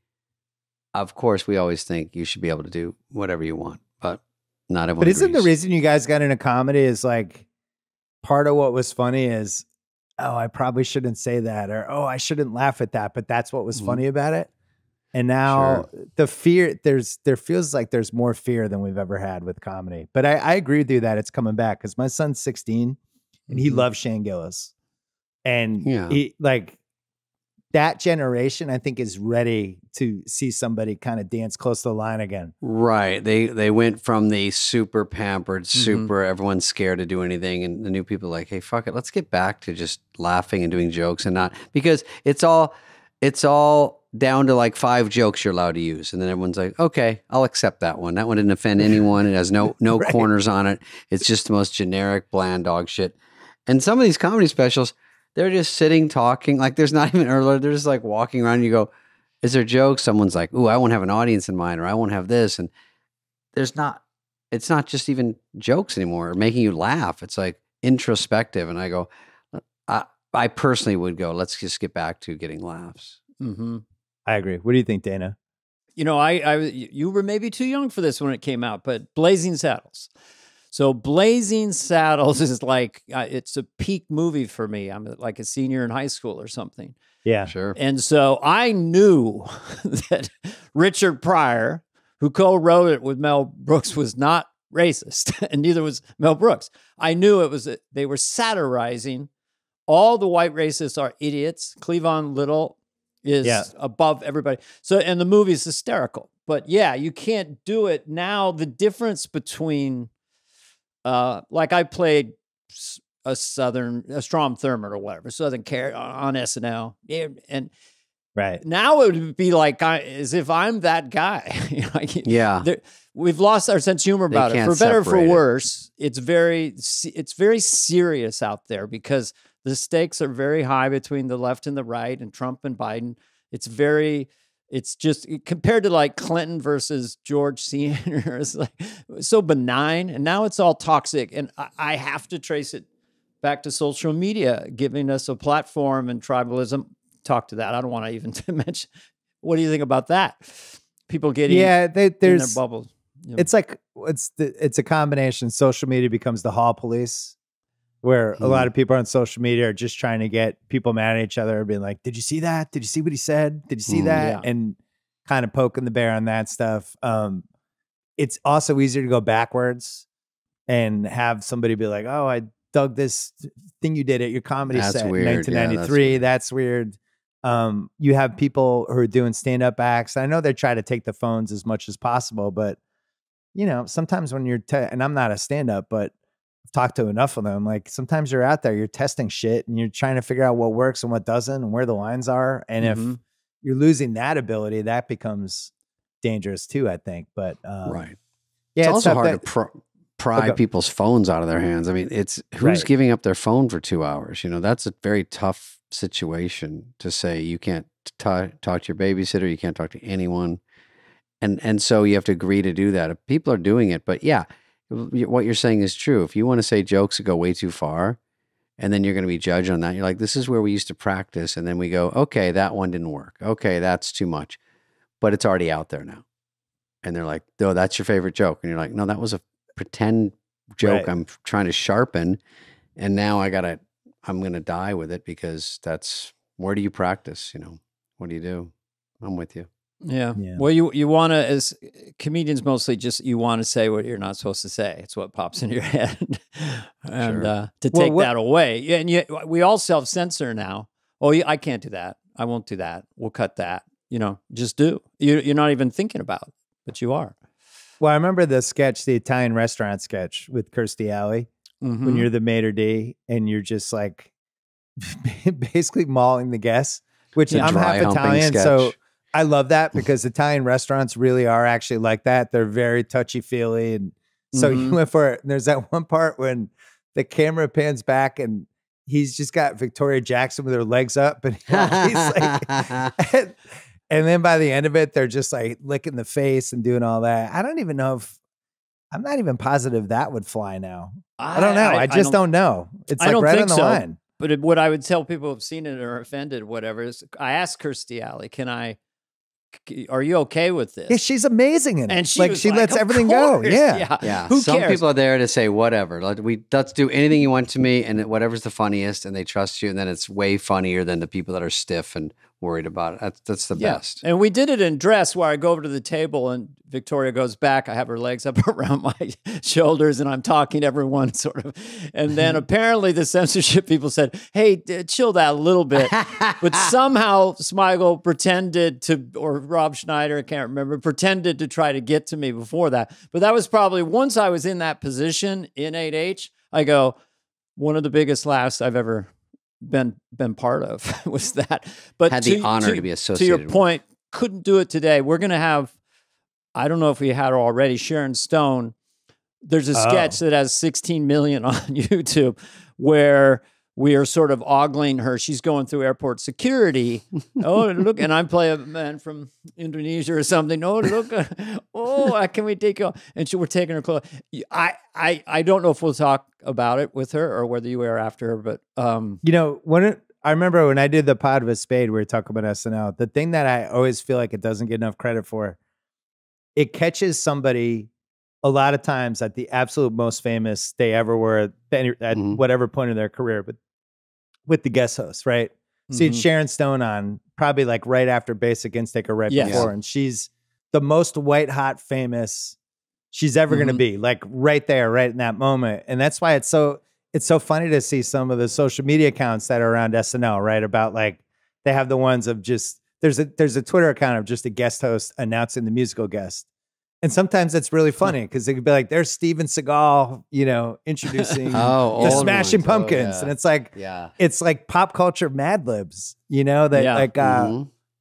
Of course, we always think you should be able to do whatever you want, but not everyone agrees. Isn't the reason you guys got into comedy is like, part of what was funny is, oh, I probably shouldn't say that, or oh, I shouldn't laugh at that, but that's what was funny about it. And now the fear, there feels like there's more fear than we've ever had with comedy. But I agree with you that it's coming back, because my son's 16 and he loves Shane Gillis. And he like... that generation, I think, is ready to see somebody kind of dance close to the line again. Right. They went from the super pampered, super everyone's scared to do anything, and the new people are like, hey, fuck it, let's get back to just laughing and doing jokes and not, because it's all down to like 5 jokes you're allowed to use, and then everyone's like, okay, I'll accept that one. That one didn't offend anyone. It has no right. corners on it. It's just the most generic, bland dog shit. And some of these comedy specials, they're just sitting, talking. Like, there's not even earlier. They're just like walking around. And you go, is there jokes? Someone's like, ooh, I won't have an audience in mind, or I won't have this. And there's not, it's not just even jokes anymore or making you laugh. It's like introspective. And I go, I personally would go, let's just get back to getting laughs. I agree. What do you think, Dana? You know, you were maybe too young for this when it came out, but Blazing Saddles. So Blazing Saddles is like, it's a peak movie for me. I'm like a senior in high school or something. Yeah, sure. And so I knew that Richard Pryor, who co-wrote it with Mel Brooks, was not racist, and neither was Mel Brooks. I knew it was, they were satirizing, all the white racists are idiots. Cleavon Little is above everybody. So, and the movie is hysterical. But yeah, you can't do it now. The difference between... like I played a Strom Thurmond or whatever, Southern Care on SNL. And right now it would be like, as if I'm that guy. You know, we've lost our sense of humor about it. For better or for worse, it's very serious out there, because the stakes are very high between the left and the right and Trump and Biden. It's just, compared to like Clinton versus George Senior, it's like, it was so benign, and now it's all toxic. And I have to trace it back to social media giving us a platform and tribalism. Talk to that. I don't want to even mention. What do you think about that? People getting in their bubbles. You know? It's like it's a combination. Social media becomes the hall police, where a lot of people on social media are just trying to get people mad at each other and being like, did you see that? Did you see what he said? Did you see that? Yeah. And kind of poking the bear on that stuff. It's also easier to go backwards and have somebody be like, oh, I dug this thing you did at your comedy set in 1993. Yeah, that's weird. You have people who are doing stand-up acts. I know they try to take the phones as much as possible, but you know, sometimes when you're, and I'm not a stand-up, but talked to enough of them, like sometimes you're out there, you're testing shit and you're trying to figure out what works and what doesn't and where the lines are, and if you're losing that ability, that becomes dangerous too, I think. But it's also hard to pry people's phones out of their hands. I mean, it's who's giving up their phone for 2 hours, you know? That's a very tough situation to say you can't talk to your babysitter, you can't talk to anyone, and so you have to agree to do that. People are doing it, but yeah, what you're saying is true. If you want to say jokes that go way too far, and then you're going to be judged on that, you're like, this is where we used to practice, and then we go, okay, that one didn't work. Okay, that's too much. But it's already out there now. And they're like, no, that's your favorite joke. And you're like, no, that was a pretend joke I'm trying to sharpen, and now I'm going to die with it, because that's, where do you practice, you know? What do you do? I'm with you. Yeah. Well, you want to, as comedians mostly, just you want to say what you're not supposed to say. It's what pops in your head. And to take that away. Yeah, and we all self-censor now. Oh, I can't do that. I won't do that. We'll cut that. You know, just do. You're not even thinking about it, but you are. Well, I remember the sketch, the Italian restaurant sketch with Kirstie Alley. mm-hmm. when you're the maitre d' and you're just like basically mauling the guests, which I'm half Italian, so I love that because Italian restaurants really are actually like that. They're very touchy-feely. And so mm-hmm. you went for it. And there's that one part when the camera pans back and he's just got Victoria Jackson with her legs up. And he's like, and then by the end of it, they're just like licking the face and doing all that. I don't even know if, I'm not even positive that would fly now. I don't know. I just don't know. It's like right on the line. But what I would tell people who've seen it or offended, whatever, is I asked Kirstie Alley, are you okay with this? Yeah, she's amazing in it. And she lets everything go. Yeah. Yeah. Who cares? Some people are there to say whatever. Like, let's do anything you want to me, and whatever's the funniest, and they trust you, and then it's way funnier than the people that are stiff and worried about it. That's the best. And we did it in dress where I go over to the table and Victoria goes back. I have her legs up around my shoulders and I'm talking to everyone sort of. And then apparently the censorship people said, hey, chill that a little bit. But somehow Smigel pretended to, or Rob Schneider, I can't remember, pretended to try to get to me before that. But that was probably, once I was in that position in 8H, I go, one of the biggest laughs I've ever been part of was that, but had the honor to be associated. To your point, couldn't do it today. We're gonna have, I don't know if we had her already, Sharon Stone. There's a sketch that has 16 million on YouTube where we are sort of ogling her. She's going through airport security. Oh, look, and I play a man from Indonesia or something. Oh, look, oh, can we take you off? And we're taking her clothes. I don't know if we'll talk about it with her or whether you air after her, but. You know, I remember when I did the pod with Spade, we were talking about SNL, the thing that I always feel like it doesn't get enough credit for, it catches somebody a lot of times at the absolute most famous they ever were at whatever point in their career, but with the guest host, right? So you had Sharon Stone on probably like right after Basic Instinct or right before, and she's the most white hot famous she's ever going to be, like right there, right in that moment. And that's why it's so funny to see some of the social media accounts that are around SNL, right? About like, they have the ones of just, there's a Twitter account of just a guest host announcing the musical guest. And sometimes that's really funny because it could be like, there's Steven Seagal, you know, introducing the Smashing Pumpkins. Oh, yeah. And it's like, it's like pop culture Mad Libs, you know, that like,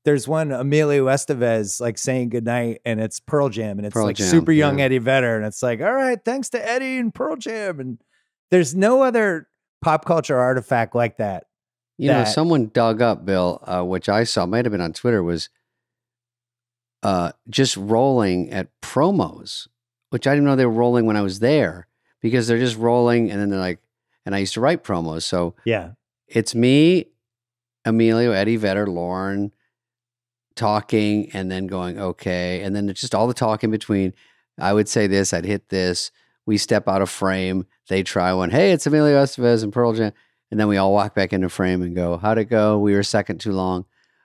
there's one Emilio Estevez like saying goodnight and it's Pearl Jam and it's Pearl like Jam, super young Eddie Vedder. And it's like, all right, thanks to Eddie and Pearl Jam. And there's no other pop culture artifact like that. You know, someone dug up, Bill, which I saw, might've been on Twitter, was just rolling at promos, which I didn't know they were rolling when I was there, because they're just rolling and then they're like, and I used to write promos. So it's me, Emilio, Eddie Vedder, Lauren talking and then going, okay. And then it's just all the talk in between. I would say this, I'd hit this. We step out of frame. They try one. Hey, it's Emilio Estevez and Pearl Jam. And then we all walk back into frame and go, how'd it go? We were a second too long.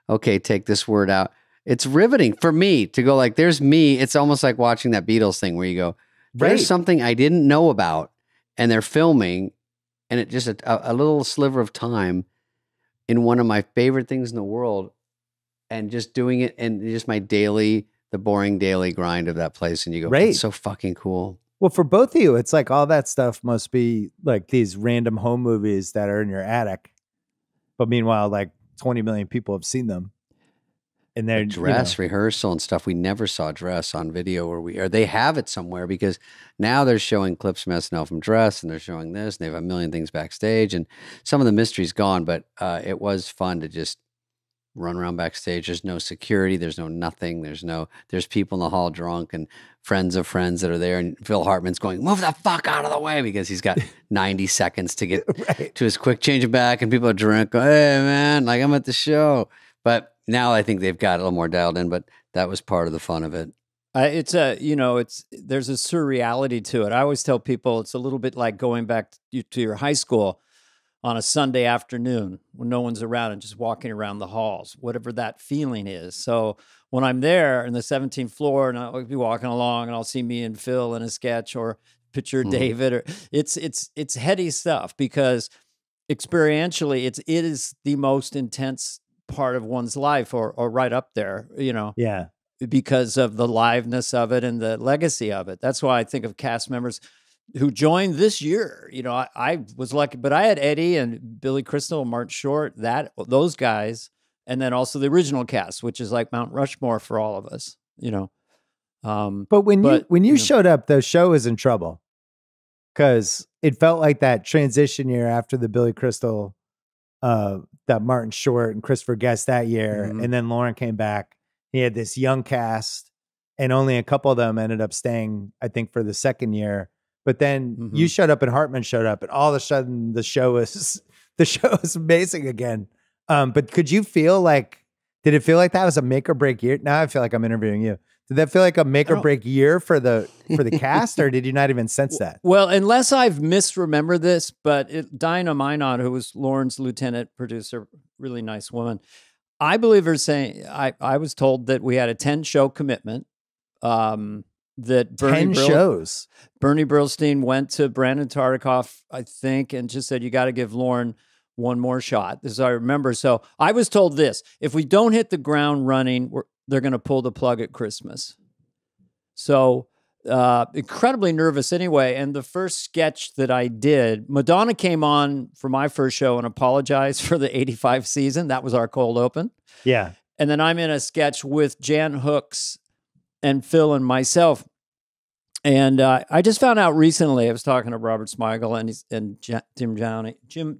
Okay, take this word out. It's riveting for me to go like, there's me. It's almost like watching that Beatles thing where you go, there's something I didn't know about and they're filming and it just a little sliver of time in one of my favorite things in the world and just doing it and just my daily, the boring daily grind of that place. And you go, it's so fucking cool. Well, for both of you, it's like all that stuff must be like these random home movies that are in your attic. But meanwhile, like 20 million people have seen them. And their dress rehearsal and stuff. We never saw dress on video, or they have it somewhere because now they're showing clips from SNL from dress, and they're showing this, and they have a million things backstage, and some of the mystery's gone. But it was fun to just run around backstage. There's no security. There's no nothing. There's people in the hall drunk and friends of friends that are there. And Phil Hartman's going, move the fuck out of the way, because he's got 90 seconds to get to his quick change of back. And people are drunk. Going, hey man, like I'm at the show, but. Now I think they've got a little more dialed in, but that was part of the fun of it. There's a surreality to it. I always tell people it's a little bit like going back to your high school on a Sunday afternoon when no one's around and just walking around the halls, whatever that feeling is. So when I'm there in the 17th floor and I'll be walking along and I'll see me and Phil in a sketch or picture David, or it's heady stuff, because experientially it is the most intense part of one's life, or right up there, you know, because of the liveness of it and the legacy of it. That's why I think of cast members. who joined this year. You know, I was lucky, but I had Eddie and Billy Crystal, Martin Short, those guys, and then also the original cast, which is like Mount Rushmore for all of us, you know. But when you showed up, the show was in trouble, because it felt like that transition year after the Billy Crystal, that Martin Short and Christopher Guest that year, mm-hmm. and then Lauren came back. He had this young cast, and only a couple of them ended up staying, I think, for the second year. But then mm-hmm. you showed up and Hartman showed up, and all of a sudden the show is amazing again. But could you feel like, did it feel like that was a make or break year? Now I feel like I'm interviewing you. Did that feel like a make or break year for the cast, or did you not even sense that? Well, unless I've misremembered this, but Dinah Minot, who was Lauren's lieutenant producer, really nice woman, I believe her saying, I was told that we had a 10-show commitment. That 10 shows. Bernie Brillstein went to Brandon Tartikoff, I think, and just said, you got to give Lauren one more shot. This is how I remember. So I was told this: if we don't hit the ground running, they're going to pull the plug at Christmas. So incredibly nervous anyway. And the first sketch that I did, Madonna came on for my first show and apologized for the 85 season. That was our cold open. Yeah. And then I'm in a sketch with Jan Hooks and Phil and myself. And I just found out recently, I was talking to Robert Smigel and Jim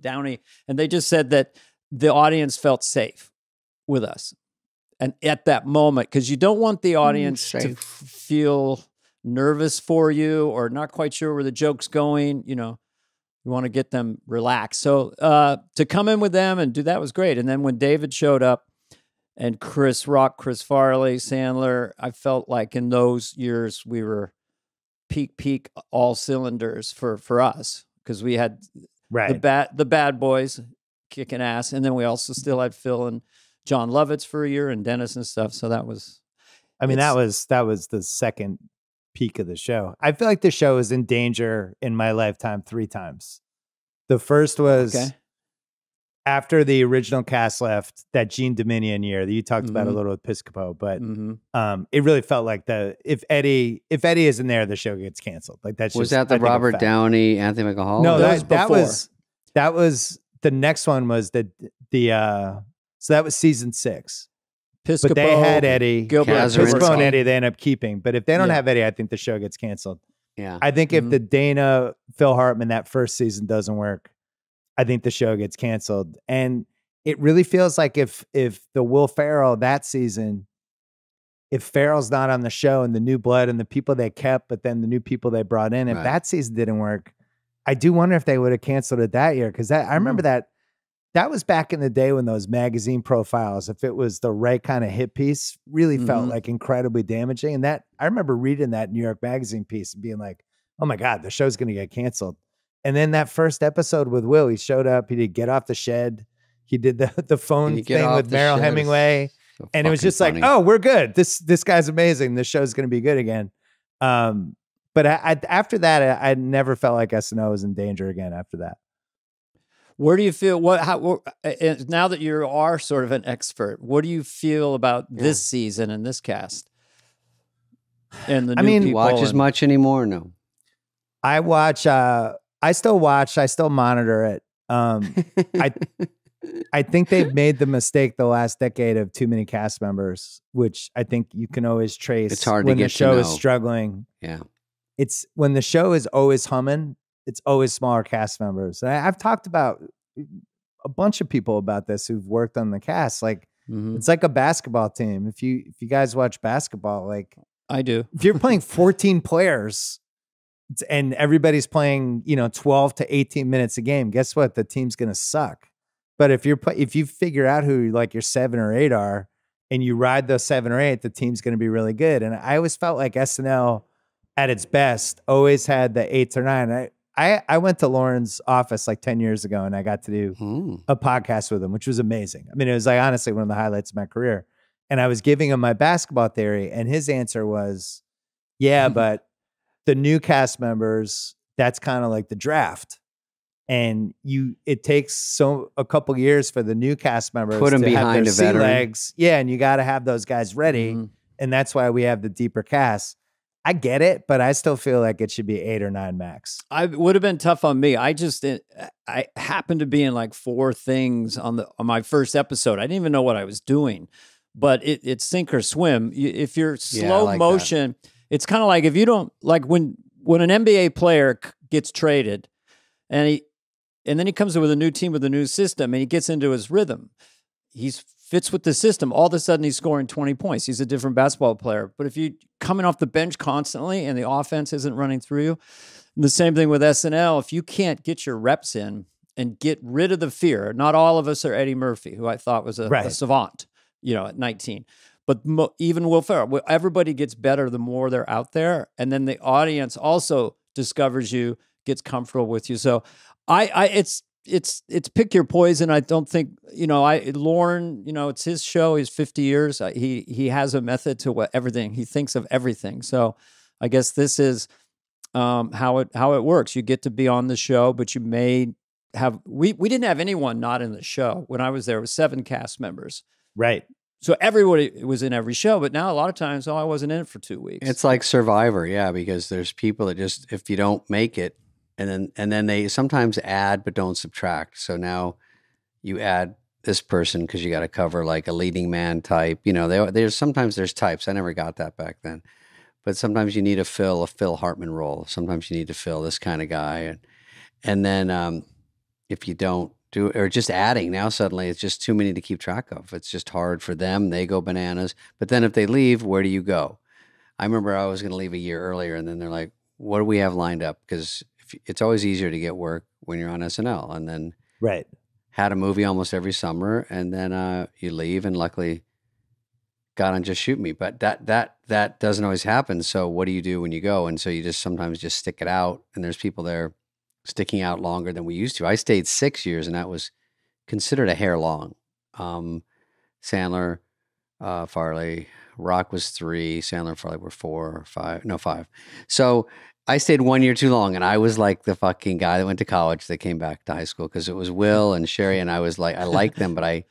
Downey, and they just said that the audience felt safe with us. And at that moment, because you don't want the audience to feel nervous for you or not quite sure where the joke's going, you know, you want to get them relaxed. So to come in with them and do that was great. And then when David showed up, and Chris Rock, Chris Farley, Sandler, I felt like in those years we were peak all cylinders for us, because we had the bad boys kicking ass, and then we also still had Phil and John Lovitz for a year and Dennis and stuff. So that was, I mean, that was the second peak of the show. I feel like the show is in danger in my lifetime 3 times. The first was after the original cast left, that Gene Dominion year that you talked about a little with Piscopo, but it really felt like if Eddie isn't there, the show gets canceled. Like that's was just, that the Robert Downey, Anthony Michael Hall? No, that was the next one was so that was season 6. Piscopo, but they had Eddie, Piscopo and Eddie. They end up keeping, but if they don't have Eddie, I think the show gets canceled. Yeah, I think if the Dana Phil Hartman that first season doesn't work, I think the show gets canceled. And it really feels like if the Will Ferrell that season, if Ferrell's not on the show and the new blood and the people they kept, but then the new people they brought in, if that season didn't work, I do wonder if they would have canceled it that year. Cause I remember that was back in the day when those magazine profiles, if it was the right kind of hit piece, really felt like incredibly damaging. And that I remember reading that New York Magazine piece and being like, oh my God, the show's going to get canceled. And then that first episode with Will, he showed up. He did Get Off the Shed. He did the phone thing with Meryl Hemingway, and it was just funny. Like, oh, we're good. This guy's amazing. This show's going to be good again. But after that, I never felt like SNL was in danger again. After that, where do you feel? Now that you are sort of an expert, what do you feel about this season and this cast? And the watch as much anymore? No, I watch. I still watch. I still monitor it. I think they've made the mistake the last decade of too many cast members, which I think you can always trace. It's hard when the show is struggling. Yeah, it's when the show is always humming. It's always smaller cast members. And I've talked about a bunch of people about this who've worked on the cast. Like it's like a basketball team. If you guys watch basketball, like I do, if you're playing 14 players. And everybody's playing, you know, 12 to 18 minutes a game. Guess what? The team's going to suck. But if you figure out who like your 7 or 8 are, and you ride those 7 or 8, the team's going to be really good. And I always felt like SNL at its best always had the 8s or 9. I went to Lauren's office like 10 years ago, and I got to do a podcast with him, which was amazing. I mean, it was like honestly one of the highlights of my career. And I was giving him my basketball theory, and his answer was, "Yeah, but." The new cast members, that's kind of like the draft. And it takes a couple years for the new cast members put them to behind have their a veteran. Legs. Yeah, and you got to have those guys ready. And that's why we have the deeper cast. I get it, but I still feel like it should be 8 or 9 max. I would have been tough on me. I happened to be in like 4 things on my first episode. I didn't even know what I was doing, but it's sink or swim. If you're slow motion, it's kind of like if you don't like when an NBA player gets traded and then he comes in with a new team with a new system and he gets into his rhythm. He's fits with the system. All of a sudden, he's scoring 20 points. He's a different basketball player. But if you're coming off the bench constantly and the offense isn't running through you, the same thing with SNL. If you can't get your reps in and get rid of the fear, not all of us are Eddie Murphy, who I thought was a savant, you know, at 19. But even Will Ferrell, everybody gets better the more they're out there. And then the audience also discovers you, gets comfortable with you. So it's pick your poison. I don't think, you know, Lauren, you know, it's his show. He's 50 years. He has a method to everything. He thinks of everything. So I guess this is how it works. You get to be on the show, but you may have, we didn't have anyone not in the show. When I was there, it was 7 cast members. Right. So everybody was in every show, but now a lot of times, I wasn't in it for 2 weeks. It's like Survivor. Yeah. Because there's people that just, if you don't make it, and then they sometimes add but don't subtract. So now you add this person because you got to cover like a leading man type. You know, there's types. I never got that back then. But sometimes you need to fill a Phil Hartman role. Sometimes you need to fill this kind of guy. And then if you don't do it, or just adding, now suddenly it's just too many to keep track of. It's just hard for them. They go bananas. But then if they leave, where do you go? I remember I was going to leave a year earlier, and then they're like, what do we have lined up? Because it's always easier to get work when you're on SNL, and then had a movie almost every summer, and then you leave, and luckily got on Just Shoot Me, but that doesn't always happen. So what do you do when you go? And so you just sometimes just stick it out, and there's people there sticking out longer than we used to. I stayed 6 years, and that was considered a hair long. Sandler, Farley, Rock was 3, Sandler and Farley were 5. So I stayed 1 year too long, and I was like the fucking guy that went to college that came back to high school, because it was Will and Sherry, and I was like, I liked them, but I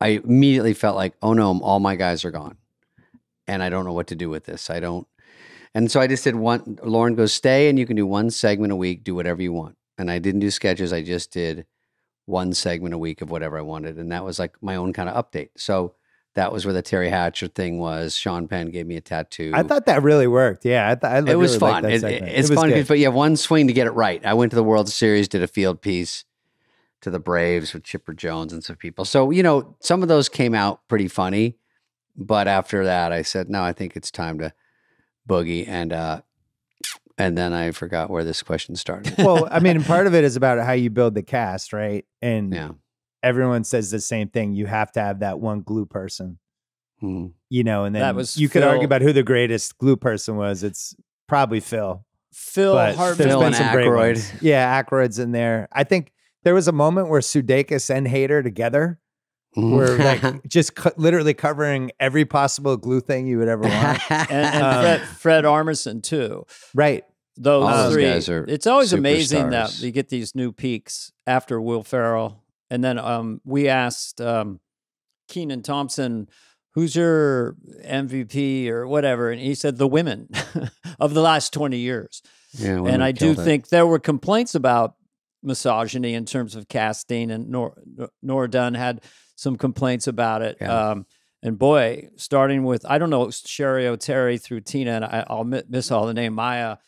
immediately felt like, oh no, all my guys are gone, and I don't know what to do with this. And so I just did one. Lauren goes, stay, and you can do 1 segment a week, do whatever you want. And I didn't do sketches. I just did 1 segment a week of whatever I wanted, and that was like my own kind of update. So that was where the Terry Hatcher thing was. Sean Penn gave me a tattoo. I thought that really worked. Yeah, it was really fun. It's fun, but you have 1 swing to get it right. I went to the World Series, did a field piece to the Braves with Chipper Jones and some people. So, you know, some of those came out pretty funny, but after that I said, no, I think it's time to boogie. And then I forgot where this question started. Well, I mean, part of it is about how you build the cast, right? And yeah. Everyone says the same thing. You have to have that one glue person, you know, and then you could argue about who the greatest glue person was. It's probably Phil. Phil Hartman. Phil and Aykroyd. Yeah, Aykroyd's in there. I think there was a moment where Sudeikis and Hader together were like just literally covering every possible glue thing you would ever want. and Fred Armisen too. Right. Those three. Guys are it's always superstars. Amazing that you get these new peaks after Will Ferrell. And then we asked Kenan Thompson, who's your MVP or whatever? And he said, the women of the last 20 years. Yeah, and I do think there were complaints about misogyny in terms of casting, and Nora Dunn had some complaints about it. Yeah. And boy, starting with, I don't know, Sherry O'Terry through Tina, and I'll miss all the name, Maya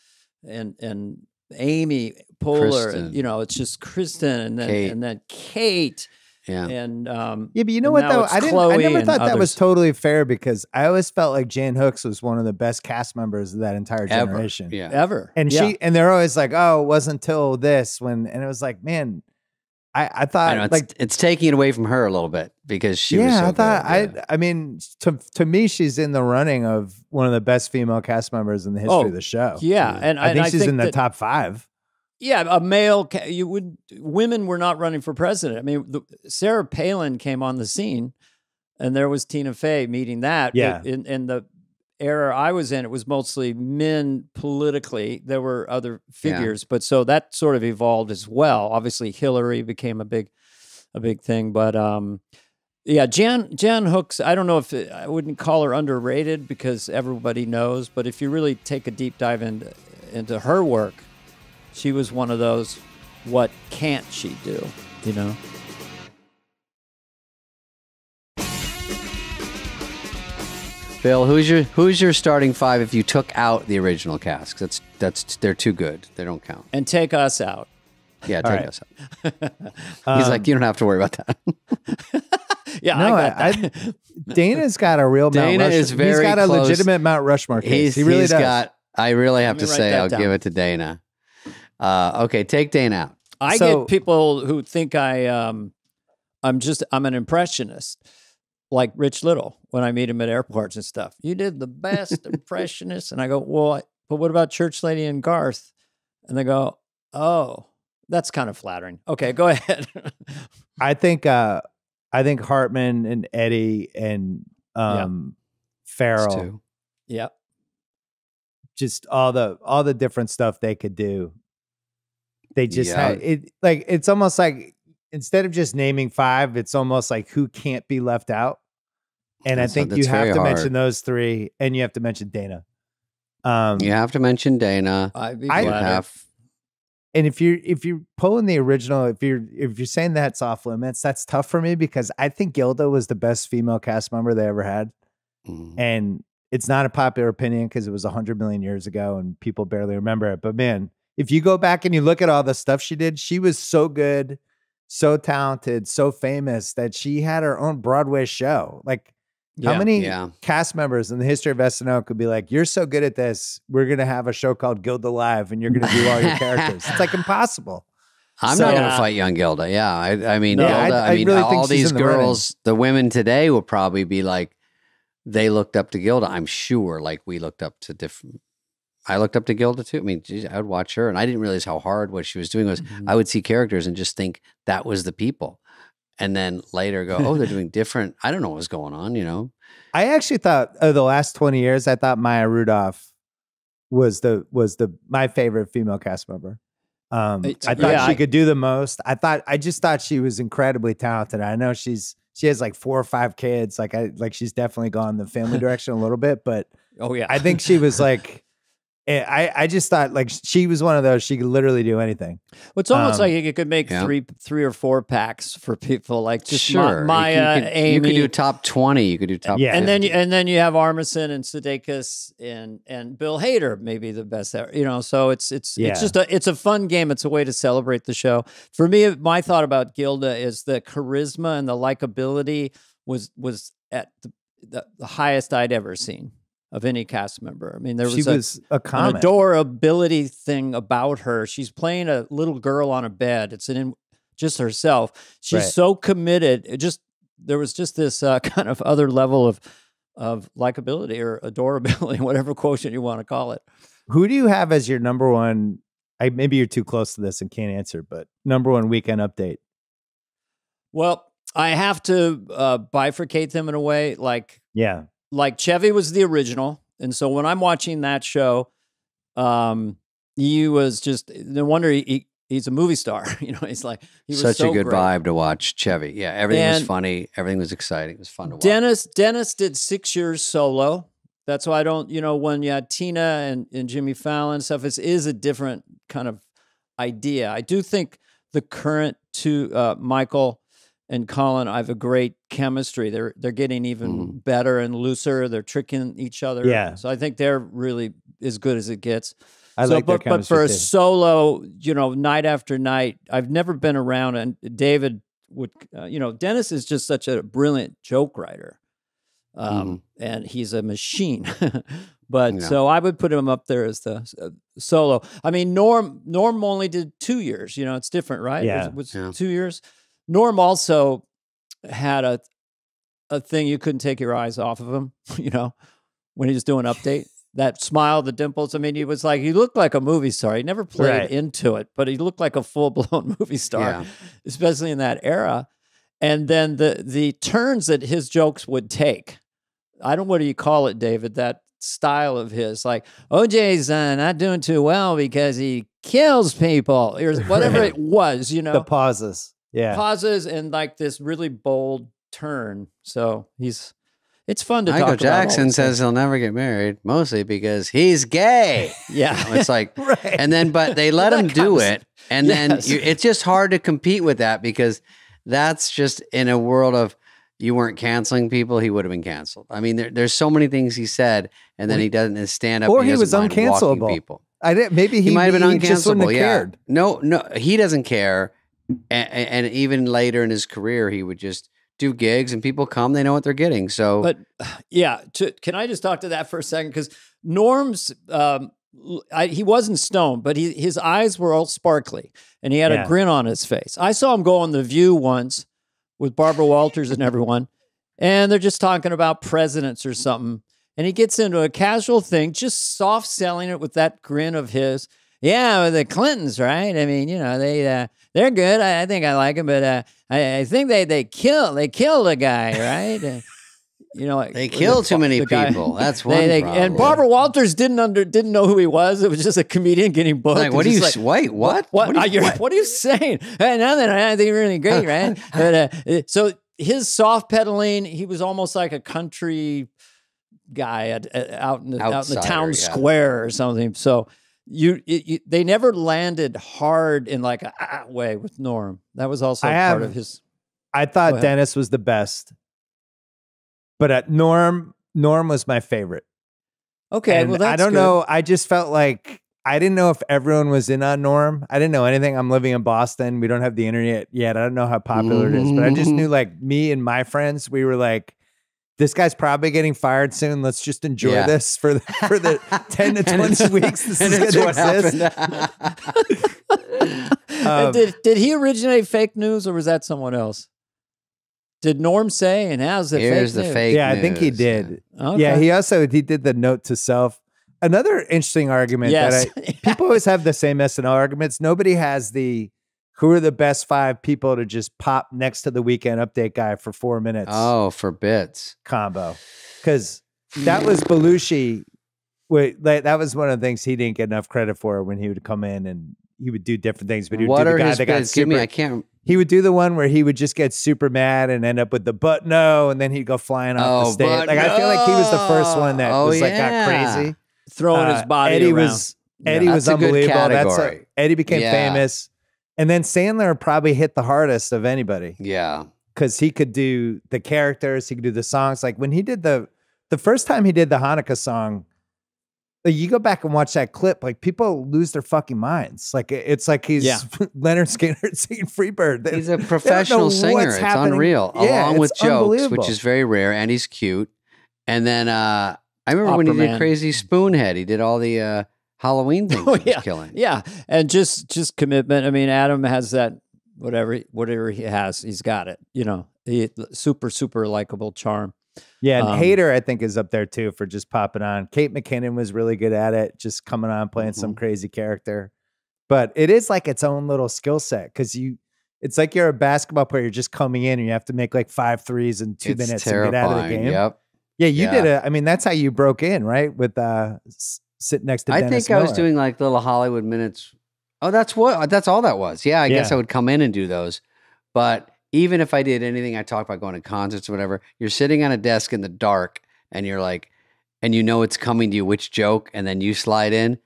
and Amy Poehler, and, you know, it's just Kristen, and then Kate. Yeah, and yeah, but you know what though, I never thought that was totally fair, because I always felt like Jan Hooks was one of the best cast members of that entire generation, ever. And they're always like, oh, it wasn't till this when, and it was like, man, I thought it's taking it away from her a little bit, because she was so good. I mean, to me, she's in the running of one of the best female cast members in the history of the show. Yeah, and I think she's in the top 5. Yeah, a male. Women were not running for president. I mean, Sarah Palin came on the scene, and there was Tina Fey meeting that. Yeah, in the era I was in, it was mostly men politically. There were other figures, but so that sort of evolved as well. Obviously Hillary became a big thing, but Yeah, Jan Hooks, I don't know if it, I wouldn't call her underrated because everybody knows, but if you really take a deep dive into her work, she was one of those, what can't she do, you know? Bill, who's your starting five if you took out the original cast? That's they're too good. They don't count. And take us out. Yeah, take us out. He's like, you don't have to worry about that. Yeah, no, I got that. Dana's got a real Dana Mount Rushmore. Is very He's got a close. Legitimate Mount Rushmore case. He really does. I really have to say I'll give it to Dana. Okay, take Dana out. I get people who think I'm an impressionist, like Rich Little when I meet him at airports and stuff. You did the best impressionist, and I go, well, but what about Church Lady and Garth? And they go, oh, that's kind of flattering. Okay, go ahead. I think Hartman and Eddie and Farrell. Yeah. Just all the different stuff they could do. They just had it, like, it's almost like instead of just naming five, it's almost like who can't be left out. And I think you have to mention those three, and you have to mention Dana. You have to mention Dana. And if you're pulling the original, if you're saying that's off limits, that's tough for me because I think Gilda was the best female cast member they ever had. Mm. And it's not a popular opinion because it was 100 million years ago and people barely remember it. But man, if you go back and you look at all the stuff she did, she was so good, so talented, so famous that she had her own Broadway show. Like how many cast members in the history of SNL could be like, you're so good at this, we're going to have a show called Gilda Live and you're going to do all your characters. It's like impossible. I'm not going to fight young Gilda. Yeah. I mean, Gilda, I mean, all these girls, the women today will probably be like, they looked up to Gilda. I'm sure like we looked up to different, I looked up to Gilda too. I mean, geez, I would watch her and I didn't realize how hard what she was doing was. Mm-hmm. I would see characters and just think that was the people. And then later go, oh, they're doing different. I don't know what's going on, you know? I actually thought the last 20 years, I thought Maya Rudolph was my favorite female cast member. I thought she could do the most. I just thought she was incredibly talented. I know she has like 4 or 5 kids. Like she's definitely gone the family direction a little bit, but I think she was like, I just thought like she was one of those, she could literally do anything. Well, it's almost like you could make three or four packs for people like just Maya, Amy. You could do top 20. You could do top 10. And then you have Armisen and Sudeikis and Bill Hader, maybe the best ever, you know, so it's just a fun game. It's a way to celebrate the show. For me, my thought about Gilda is the charisma and the likability was at the highest I'd ever seen of any cast member. I mean, there was an adorability thing about her. She's playing a little girl on a bed. It's just herself. She's so committed. There was just this kind of other level of likability or adorability, whatever quotient you want to call it. Who do you have as your number one? Maybe you're too close to this and can't answer, but number one weekend update. Well, I have to bifurcate them in a way, like like Chevy was the original. And so when I'm watching that show, he was just, no wonder he's a movie star. You know, he's like, he was such a good vibe to watch Chevy. Yeah. Everything was funny. Everything was exciting. It was fun to watch. Dennis did 6 years solo. That's why I don't, you know, when you had Tina and Jimmy Fallon and stuff, it is a different kind of idea. I do think the current two, Michael and Colin, I have a great chemistry. They're getting even better and looser. They're tricking each other. Yeah. So I think they're really as good as it gets. But for a solo, you know, night after night, I've never been around. And David would, you know, Dennis is just such a brilliant joke writer, and he's a machine. So I would put him up there as the solo. I mean, Norm only did 2 years. You know, it's different, right? Yeah. It was 2 years. Norm also had a thing you couldn't take your eyes off of him, you know, when he was doing Update. That smile, the dimples. I mean, he was like, he looked like a movie star. He never played into it, but he looked like a full-blown movie star, especially in that era. And then the turns that his jokes would take. I don't know, what do you call it, David, that style of his, like, OJ's not doing too well because he kills people, or whatever it was, you know. The pauses. Yeah. Pauses and like this really bold turn. So he's, it's fun to talk about. Michael Jackson says he'll never get married, mostly because he's gay. Yeah. You know, it's like, right. And then, but they let him do it. And yes. then it's just hard to compete with that, because that's just in a world of, you weren't canceling people, he would have been canceled. I mean, there's so many things he said, and then he doesn't stand up. Or he was uncancelable. People. I didn't. Maybe he might have been uncancelable. Yeah. Cared. No, no, he doesn't care. And even later in his career, he would just do gigs, and people come. They know what they're getting. So, but yeah, can I just talk to that for a second? Because Norm's, he wasn't stoned, but his eyes were all sparkly, and he had a grin on his face. I saw him go on The View once with Barbara Walters and everyone, and they're just talking about presidents or something. And he gets into a casual thing, just soft selling it with that grin of his. Yeah, the Clintons, right? I mean, you know, they're good. I think I like them, but I think they killed a guy, right? You know, they kill too many people. That's one problem. And Barbara Walters didn't know who he was. It was just a comedian getting booked. Like, what are you? Like, wait, what? What are you saying? Hey, nothing. I think you're really great, right? But so his soft pedaling, he was almost like a country guy out in the town square or something. So they never landed hard in like a way with Norm. That was also part of his. I thought Dennis was the best. But at Norm was my favorite. Okay, and well, that's I don't good. Know. I just felt like I didn't know if everyone was in on Norm. I didn't know anything. I'm living in Boston. We don't have the internet yet. I don't know how popular it is, but I just knew, like, me and my friends, we were like, this guy's probably getting fired soon. Let's just enjoy this for the 10 to 20 weeks. This is going to exist. Did he originate fake news, or was that someone else? Did Norm say, and how's the Here's fake the news? Fake yeah, news. I think he did. Yeah, okay. Yeah, he did the note to self. Another interesting argument that people always have the same SNL arguments. Nobody has the, who are the best five people to just pop next to the Weekend Update guy for 4 minutes. Oh, for bits. Combo. Because that was Belushi. Wait, that was one of the things he didn't get enough credit for when he would come in and he would do different things. But he would what do the are guy his that got super, give me, I can't. He would do the one where he would just get super mad and end up with the but no, and then he'd go flying off the stage. Like, no. I feel like he was the first one that was like got crazy, throwing his body Eddie around. Eddie was unbelievable. That's like, Eddie became famous, and then Sandler probably hit the hardest of anybody. Yeah, because he could do the characters, he could do the songs. Like when he did the first time he did the Hanukkah song. You go back and watch that clip, like people lose their fucking minds. Like it's like he's Leonard Skinner singing Freebird. He's a professional singer. It's unreal. Yeah, along with jokes, which is very rare, and he's cute. And then I remember when he did Crazy Spoonhead, he did all the Halloween things. Oh, yeah. Killing. Yeah. And just commitment. I mean, Adam has that whatever he has, he's got it. You know, super, super likable charm. Yeah, and Hader, I think, is up there too for just popping on. Kate McKinnon was really good at it, just coming on, playing some crazy character. But it is like its own little skill set, because it's like you're a basketball player, you're just coming in and you have to make like 5 threes in 2 minutes terrifying. And get out of the game. Yep. Yeah, you did it. I mean, that's how you broke in, right? With sitting next to Dennis Miller. I was doing like little Hollywood minutes. Oh, that's all that was. Yeah, I guess I would come in and do those. But even if I did anything, I talked about going to concerts or whatever, you're sitting on a desk in the dark and you're like, and you know it's coming to you, which joke, and then you slide in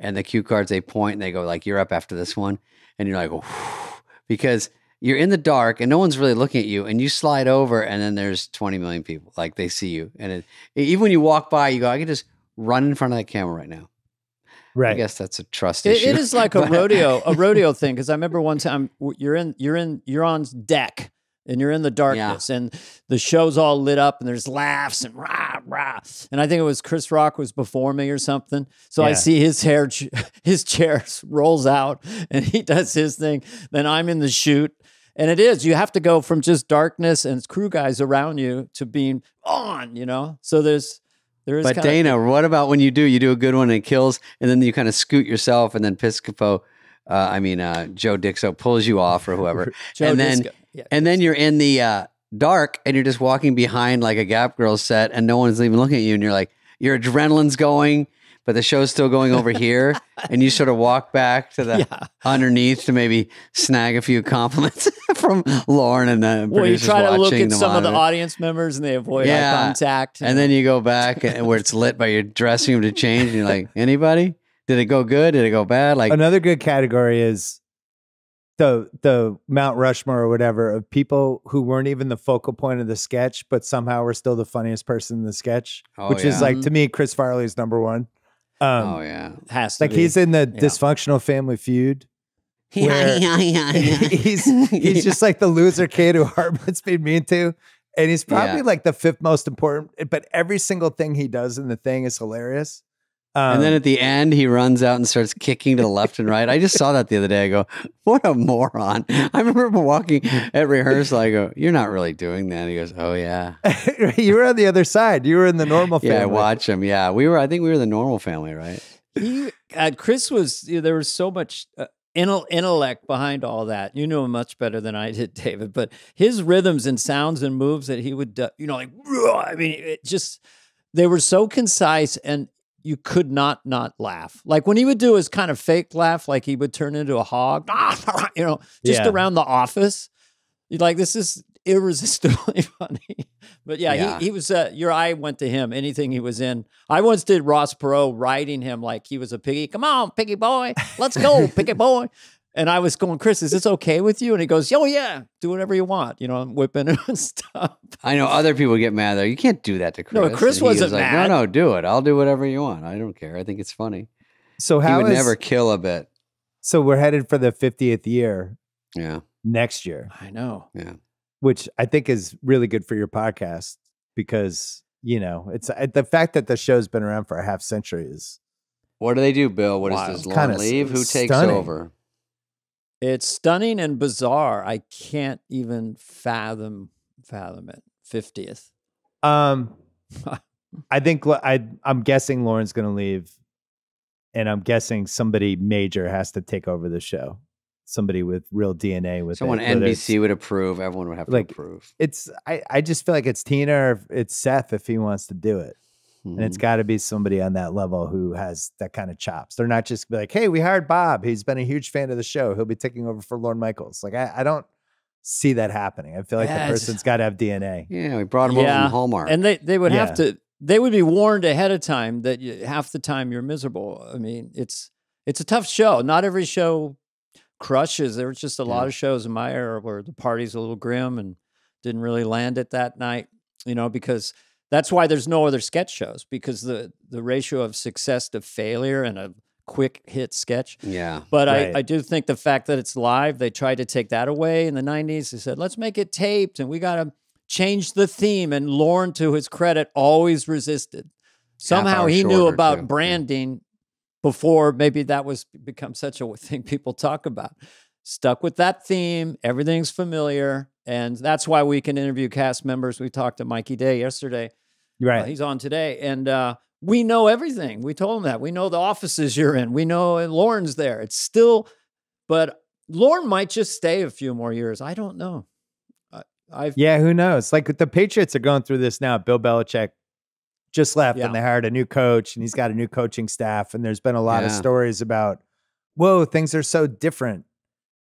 and the cue cards, they point and they go like, you're up after this one. And you're like, whew, because you're in the dark and no one's really looking at you and you slide over and then there's 20 million people. Like they see you. And even when you walk by, you go, I can just run in front of that camera right now. Right. I guess that's a trust issue. It is like a rodeo thing. Because I remember one time you're on deck and you're in the darkness and the show's all lit up and there's laughs and rah rah. And I think it was Chris Rock was before me or something. So I see his chair rolls out and he does his thing. Then I'm in the chute. And it is, you have to go from just darkness and crew guys around you to being on, you know? So but Dana, what about when you do a good one and it kills, and then you kind of scoot yourself, and then Piscopo, Joe Dixo pulls you off or whoever, and then you're in the dark and you're just walking behind like a Gap Girl set, and no one's even looking at you, and you're like, your adrenaline's going. but the show's still going over here, and you sort of walk back to the underneath to maybe snag a few compliments from Lauren and the producers watching. Well, you try to look at some of the audience members, and they avoid eye contact. And then you go back and where it's lit by your dressing room to change, and you're like, anybody? Did it go good? Did it go bad? Like another good category is the Mount Rushmore or whatever of people who weren't even the focal point of the sketch, but somehow were still the funniest person in the sketch, which is like, to me, Chris Farley is number one. Has to like be. He's in the dysfunctional Family Feud. He's just like the loser kid who Hartman's been mean to. And he's probably like the fifth most important, but every single thing he does in the thing is hilarious. And then at the end, he runs out and starts kicking to the left and right. I just saw that the other day. I go, what a moron. I remember walking at rehearsal. I go, you're not really doing that. He goes, oh, yeah. You were on the other side. You were in the normal family. Yeah, I watch him. Yeah, we were. I think we were the normal family, right? Chris was, there was so much intellect behind all that. You knew him much better than I did, David. But his rhythms and sounds and moves that he would, like, I mean, it just, they were so concise and you could not laugh. Like when he would do his kind of fake laugh, like he would turn into a hog, just around the office. You'd like, this is irresistibly funny. But he was, your eye went to him, anything he was in. I once did Ross Perot riding him like he was a piggy. Come on, piggy boy. Let's go, piggy boy. And I was going, Chris, is this okay with you? And he goes, oh yeah, do whatever you want. You know, I'm whipping him and stuff. I know other people get mad though. You can't do that to Chris. No, Chris wasn't like, mad. No, do it. I'll do whatever you want. I don't care. I think it's funny. So how he would never kill a bit. So we're headed for the 50th year. Yeah. Next year. I know. Yeah. Which I think is really good for your podcast because, you know, it's the fact that the show's been around for a half century is. What do they do, Bill? What is this? Lauren leave? Who takes over? It's stunning and bizarre. I can't even fathom it. 50th. I think I'm guessing Lauren's going to leave, and I'm guessing somebody major has to take over the show. Somebody with real DNA with someone NBC would approve. Everyone would have to approve. It's I just feel like it's Tina or it's Seth if he wants to do it. And it's got to be somebody on that level who has that kind of chops. They're not just like, hey, we hired Bob. He's been a huge fan of the show. He'll be taking over for Lorne Michaels. Like, I don't see that happening. I feel like the person's got to have DNA. Yeah, we brought him over from Hallmark. And they would have to, they would be warned ahead of time that half the time you're miserable. I mean, it's a tough show. Not every show crushes. There was just a lot of shows in my era where the party's a little grim and didn't really land it that night, you know, because... That's why there's no other sketch shows, because the ratio of success to failure and a quick hit sketch. Yeah. But I do think the fact that it's live, they tried to take that away in the 90s. They said, let's make it taped and we got to change the theme. And Lorne, to his credit, always resisted. Somehow he knew about branding before maybe that was become such a thing people talk about. Stuck with that theme. Everything's familiar. And that's why we can interview cast members. We talked to Mikey Day yesterday. Right. He's on today. And we know everything. We told him that. We know the offices you're in. We know Lauren's there. It's still, but Lauren might just stay a few more years. I don't know. Yeah, who knows? Like the Patriots are going through this now. Bill Belichick just left and they hired a new coach and he's got a new coaching staff. And there's been a lot of stories about, whoa, things are so different.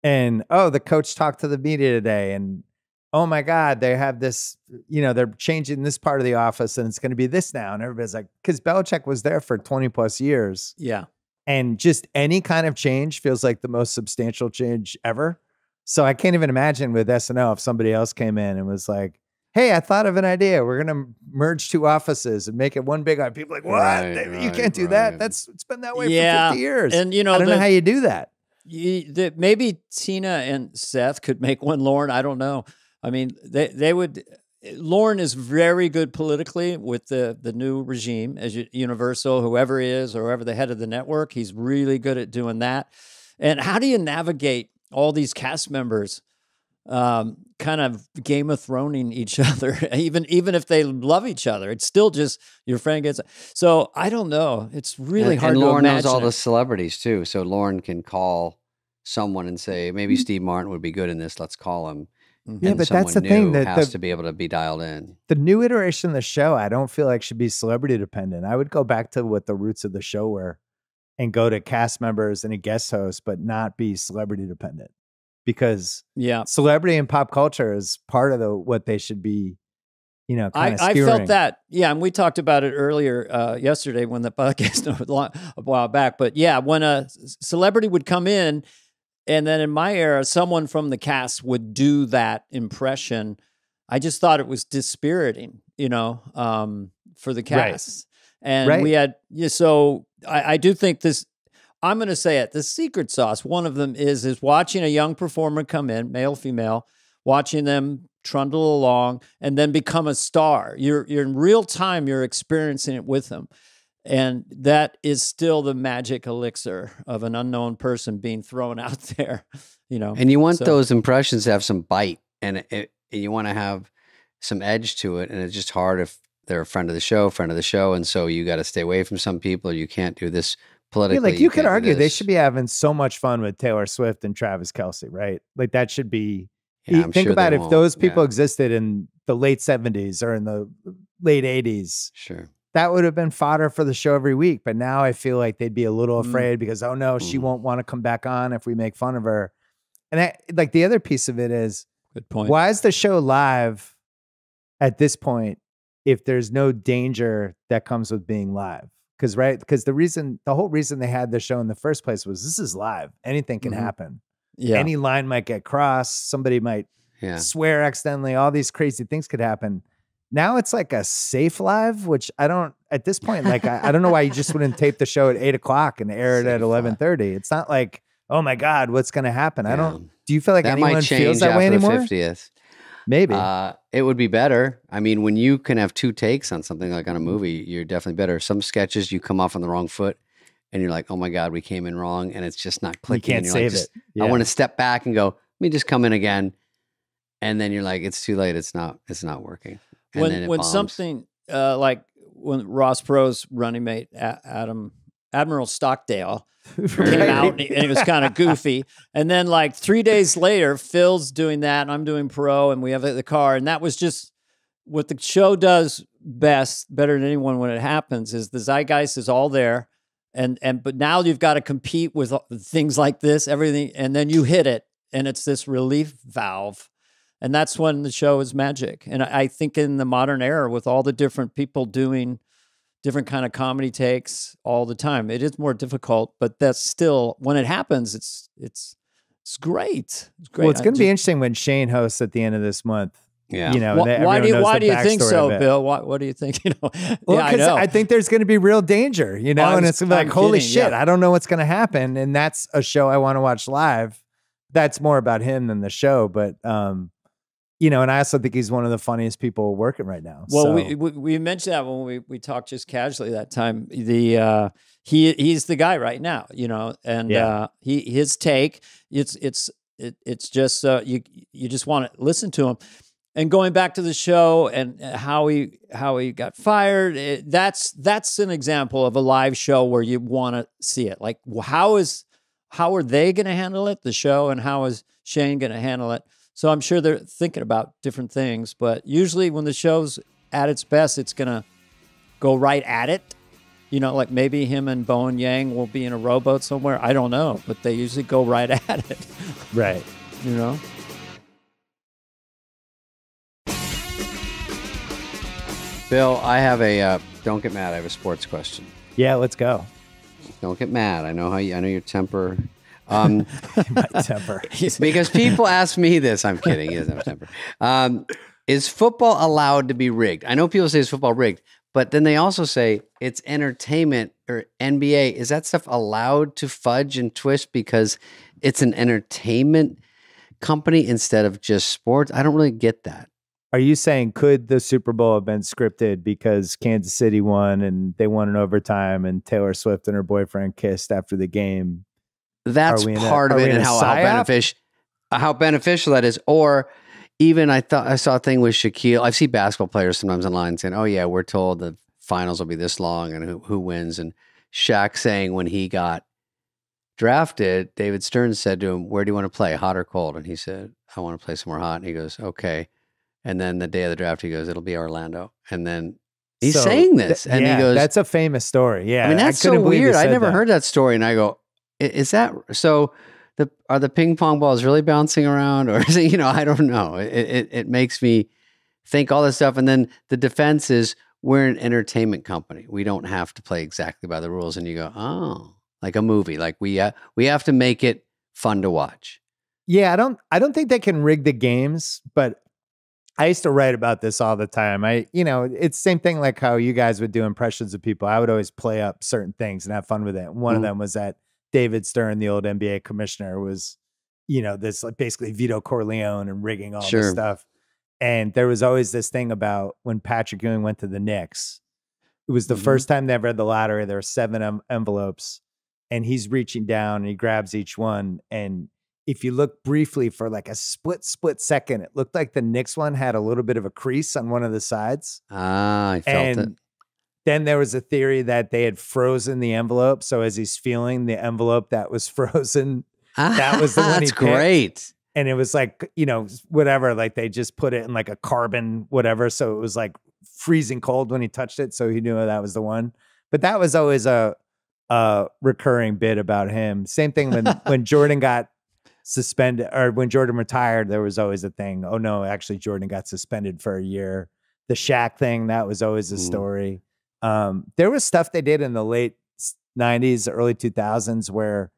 And, oh, the coach talked to the media today and, oh, my God, they have this, you know, they're changing this part of the office and it's going to be this now. And everybody's like, because Belichick was there for 20 plus years. Yeah. And just any kind of change feels like the most substantial change ever. So I can't even imagine with SNL if somebody else came in and was like, hey, I thought of an idea. We're going to merge two offices and make it one big office. People are like, what? You can't do that. It's been that way for 50 years. And, you know, I don't know how you do that. Maybe Tina and Seth could make one Lauren. I don't know. I mean, they would. Lauren is very good politically with the new regime as Universal, whoever is or whoever the head of the network. He's really good at doing that. And how do you navigate all these cast members kind of Game of Throning each other, even if they love each other? It's still just your friend gets. So I don't know. It's really hard to imagine. And Lauren knows all the celebrities too. So Lauren can call someone and say, maybe Steve Martin would be good in this. Let's call him. Mm-hmm. Yeah, but that's the thing that has to be able to be dialed in. The new iteration of the show, I don't feel like should be celebrity dependent. I would go back to what the roots of the show were and go to cast members and a guest host, but not be celebrity dependent, because yeah, celebrity and pop culture is part of the, what they should be, you know, kind of skewering. I felt that. Yeah. And we talked about it earlier yesterday when the podcast a while back, but yeah, when a celebrity would come in, and then in my era, someone from the cast would do that impression. I just thought it was dispiriting, you know, for the cast. Right. And right. we had, yeah, so I do think this, I'm going to say it, the secret sauce, one of them is watching a young performer come in, male, female, watching them trundle along and then become a star. You're in real time, you're experiencing it with them. And that is still the magic elixir of an unknown person being thrown out there, you know. And you want those impressions to have some bite, and you want to have some edge to it. And it's just hard if they're a friend of the show. And so you got to stay away from some people. You can't do this politically. Yeah, like you could argue they should be having so much fun with Taylor Swift and Travis Kelce, right? Like that should be. Yeah, think sure about if won't. Those people yeah. existed in the late '70s or in the late '80s. Sure. That would have been fodder for the show every week. But now I feel like they'd be a little afraid because, oh no, she won't want to come back on if we make fun of her. And I, like the other piece of it is, good point. Why is the show live at this point if there's no danger that comes with being live? Because right, because the whole reason they had the show in the first place was this is live. Anything can happen. Yeah. Any line might get crossed. Somebody might swear accidentally. All these crazy things could happen. Now it's like a safe live, which I don't, at this point, like, I don't know why you just wouldn't tape the show at 8 o'clock and air it at 11:30. It's not like, oh my God, what's going to happen? Yeah. I don't, do you feel like that anyone feels that way anymore? That might change after the 50th. Maybe. It would be better. I mean, when you can have two takes on something like on a movie, you're definitely better. Some sketches, you come off on the wrong foot and you're like, oh my God, we came in wrong. And it's just not clicking. You can't save it. Yeah. I want to step back and go, let me just come in again. And then you're like, it's too late. It's not working. And when something like when Ross Perot's running mate Admiral Stockdale came out and it was kind of goofy, and then like 3 days later, Phil's doing that and I'm doing Perot and we have the car, and that was just what the show does best, better than anyone when it happens, is the zeitgeist is all there, and but now you've got to compete with things like this, everything, and then you hit it, and it's this relief valve. And that's when the show is magic. And I think in the modern era, with all the different people doing different kind of comedy takes all the time, it is more difficult, but that's still, when it happens, it's great. It's great. Well, it's going to be interesting when Shane hosts at the end of this month. Yeah. You know, why do you think so, Bill? What do you think? You know, well, yeah, I think there's going to be real danger, you know, and it's like, holy shit, yeah. I don't know what's going to happen. And that's a show I want to watch live. That's more about him than the show, but, you know, and I also think he's one of the funniest people working right now. Well, so. we mentioned that when we talked just casually that time. The he's the guy right now, you know, and yeah. His take it's just you just want to listen to him. And going back to the show and how he got fired, that's an example of a live show where you want to see it. Like how are they going to handle it, the show, and how is Shane going to handle it? So I'm sure they're thinking about different things, but usually when the show's at its best, it's going to go right at it. You know, like maybe him and Bowen Yang will be in a rowboat somewhere. I don't know, but they usually go right at it. Right. You know? Bill, I have a, don't get mad, I have a sports question. Yeah, let's go. Don't get mad. I know I know your temper. My temper. Because people ask me this. I'm kidding. He doesn't have a temper. Is football allowed to be rigged? I know people say it's football rigged, but then they also say it's entertainment or NBA. Is that stuff allowed to fudge and twist because it's an entertainment company instead of just sports? I don't really get that. Are you saying could the Super Bowl have been scripted because Kansas City won and they won in overtime and Taylor Swift and her boyfriend kissed after the game? That's part of it, and how beneficial that is. Or even I saw a thing with Shaquille. I've seen basketball players sometimes online saying, "Oh yeah, we're told the finals will be this long and who wins." And Shaq saying when he got drafted, David Stern said to him, where do you want to play, hot or cold? And he said, I want to play somewhere hot. And he goes, okay. And then the day of the draft, he goes, it'll be Orlando. And then he's saying this. And he goes, that's a famous story. Yeah. I mean, that's so weird. I never heard that story. And I go, is that so? Are the ping pong balls really bouncing around, or is it, you know, I don't know. It makes me think all this stuff. And then the defense is, we're an entertainment company. We don't have to play exactly by the rules. And you go, oh, like a movie, like we have to make it fun to watch. Yeah. I don't think they can rig the games, but I used to write about this all the time. You know, it's the same thing like how you guys would do impressions of people. I would always play up certain things and have fun with it. And one of them was that David Stern, the old NBA commissioner, was, you know, this like basically Vito Corleone and rigging all this stuff. And there was always this thing about when Patrick Ewing went to the Knicks, it was the first time they ever had the lottery. There were 7 envelopes and he's reaching down and he grabs each one. And if you look briefly for like a split second, it looked like the Knicks one had a little bit of a crease on one of the sides. Ah, I felt it. Then there was a theory that they had frozen the envelope. So as he's feeling the envelope that was frozen, that was the one he picked. That's great. And it was like, you know, whatever, like they just put it in like a carbon, whatever. So it was like freezing cold when he touched it. So he knew that was the one. But that was always a recurring bit about him. Same thing when, when Jordan got suspended, or when Jordan retired, there was always a thing. Oh no, actually Jordan got suspended for a year. The Shaq thing, that was always a story. There was stuff they did in the late 90s, early 2000s where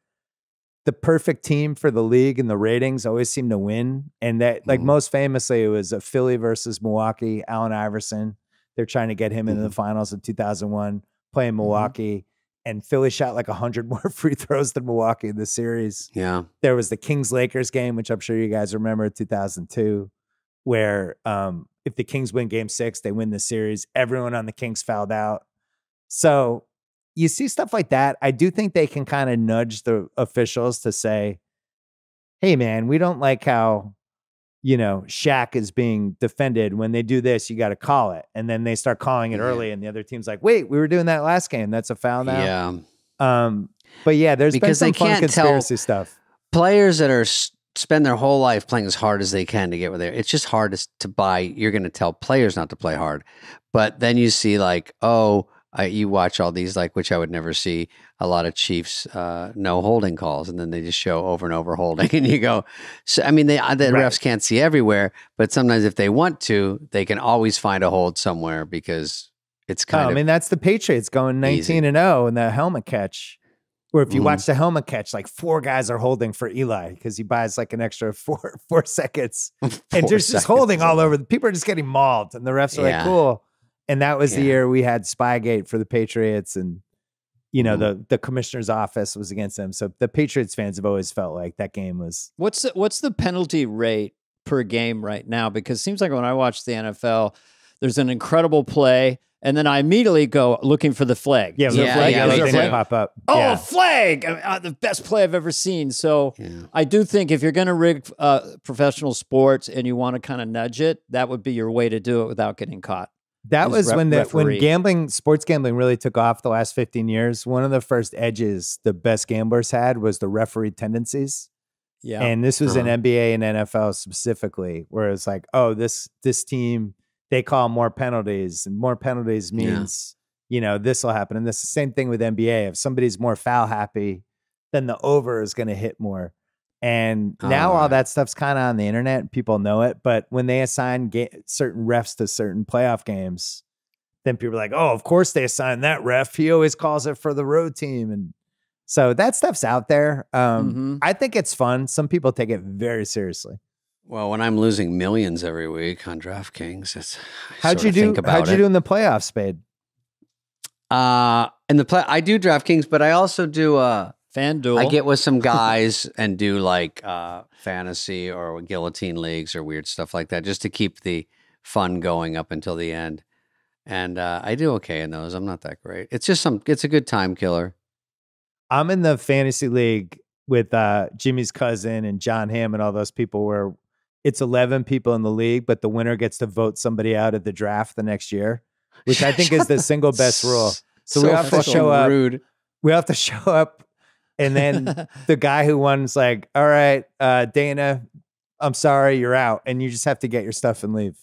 the perfect team for the league and the ratings always seemed to win. And that, like most famously, it was a Philly versus Milwaukee, Allen Iverson. They're trying to get him into the finals in 2001, playing Milwaukee. And Philly shot like 100 more free throws than Milwaukee in the series. Yeah. There was the Kings-Lakers game, which I'm sure you guys remember, 2002, where if the Kings win Game 6, they win the series. Everyone on the Kings fouled out. So you see stuff like that. I do think they can kind of nudge the officials to say, hey, man, we don't like how, you know, Shaq is being defended. When they do this, you got to call it. And then they start calling it early. And the other team's like, wait, we were doing that last game. That's a foul now. Yeah. But yeah, there's been some fun conspiracy stuff. Players that are spend their whole life playing as hard as they can to get where they're, it's just hard to buy. You're going to tell players not to play hard. But then you see like, oh, you watch all these, like, which I would never see, a lot of Chiefs no holding calls, and then they just show over and over holding, and you go, so, I mean, the refs can't see everywhere, but sometimes if they want to, they can always find a hold somewhere because it's kind of. I mean, that's the Patriots going 19-0 in the helmet catch. Where if you watch the helmet catch, like 4 guys are holding for Eli because he buys like an extra four seconds, and there's just holding all over. People are just getting mauled, and the refs are like, cool. And that was the year we had Spygate for the Patriots, and you know the commissioner's office was against them. So the Patriots fans have always felt like that game was. What's the penalty rate per game right now? Because it seems like when I watch the NFL, there's an incredible play. And then I immediately go looking for the flag. Yeah, they pop up. Oh, a flag! The best play I've ever seen. So I do think if you're going to rig professional sports and you want to kind of nudge it, that would be your way to do it without getting caught. That was when gambling, sports gambling really took off the last 15 years. One of the first edges the best gamblers had was the referee tendencies. Yeah, and this was in NBA and NFL specifically, where it's like, oh, this team. They call more penalties, and more penalties means, you know, this will happen. And this is the same thing with NBA. If somebody's more foul happy, then the over is going to hit more. And now all that stuff's kind of on the internet and people know it. But when they assign certain refs to certain playoff games, then people are like, oh, of course they assign that ref. He always calls it for the road team. And so that stuff's out there. I think it's fun. Some people take it very seriously. Well, when I'm losing millions every week on DraftKings, it's how'd you do in the playoffs, Spade? In the play, I do DraftKings, but I also do FanDuel. I get with some guys and do like fantasy or guillotine leagues or weird stuff like that, just to keep the fun going up until the end. And I do okay in those. I'm not that great. It's just it's a good time killer. I'm in the fantasy league with Jimmy's cousin and John Hamm and all those people where. It's 11 people in the league, but the winner gets to vote somebody out at the draft the next year, which I think is the single best rule. So we have to show up. And then the guy who won's like, all right, Dana, I'm sorry, you're out. And you just have to get your stuff and leave.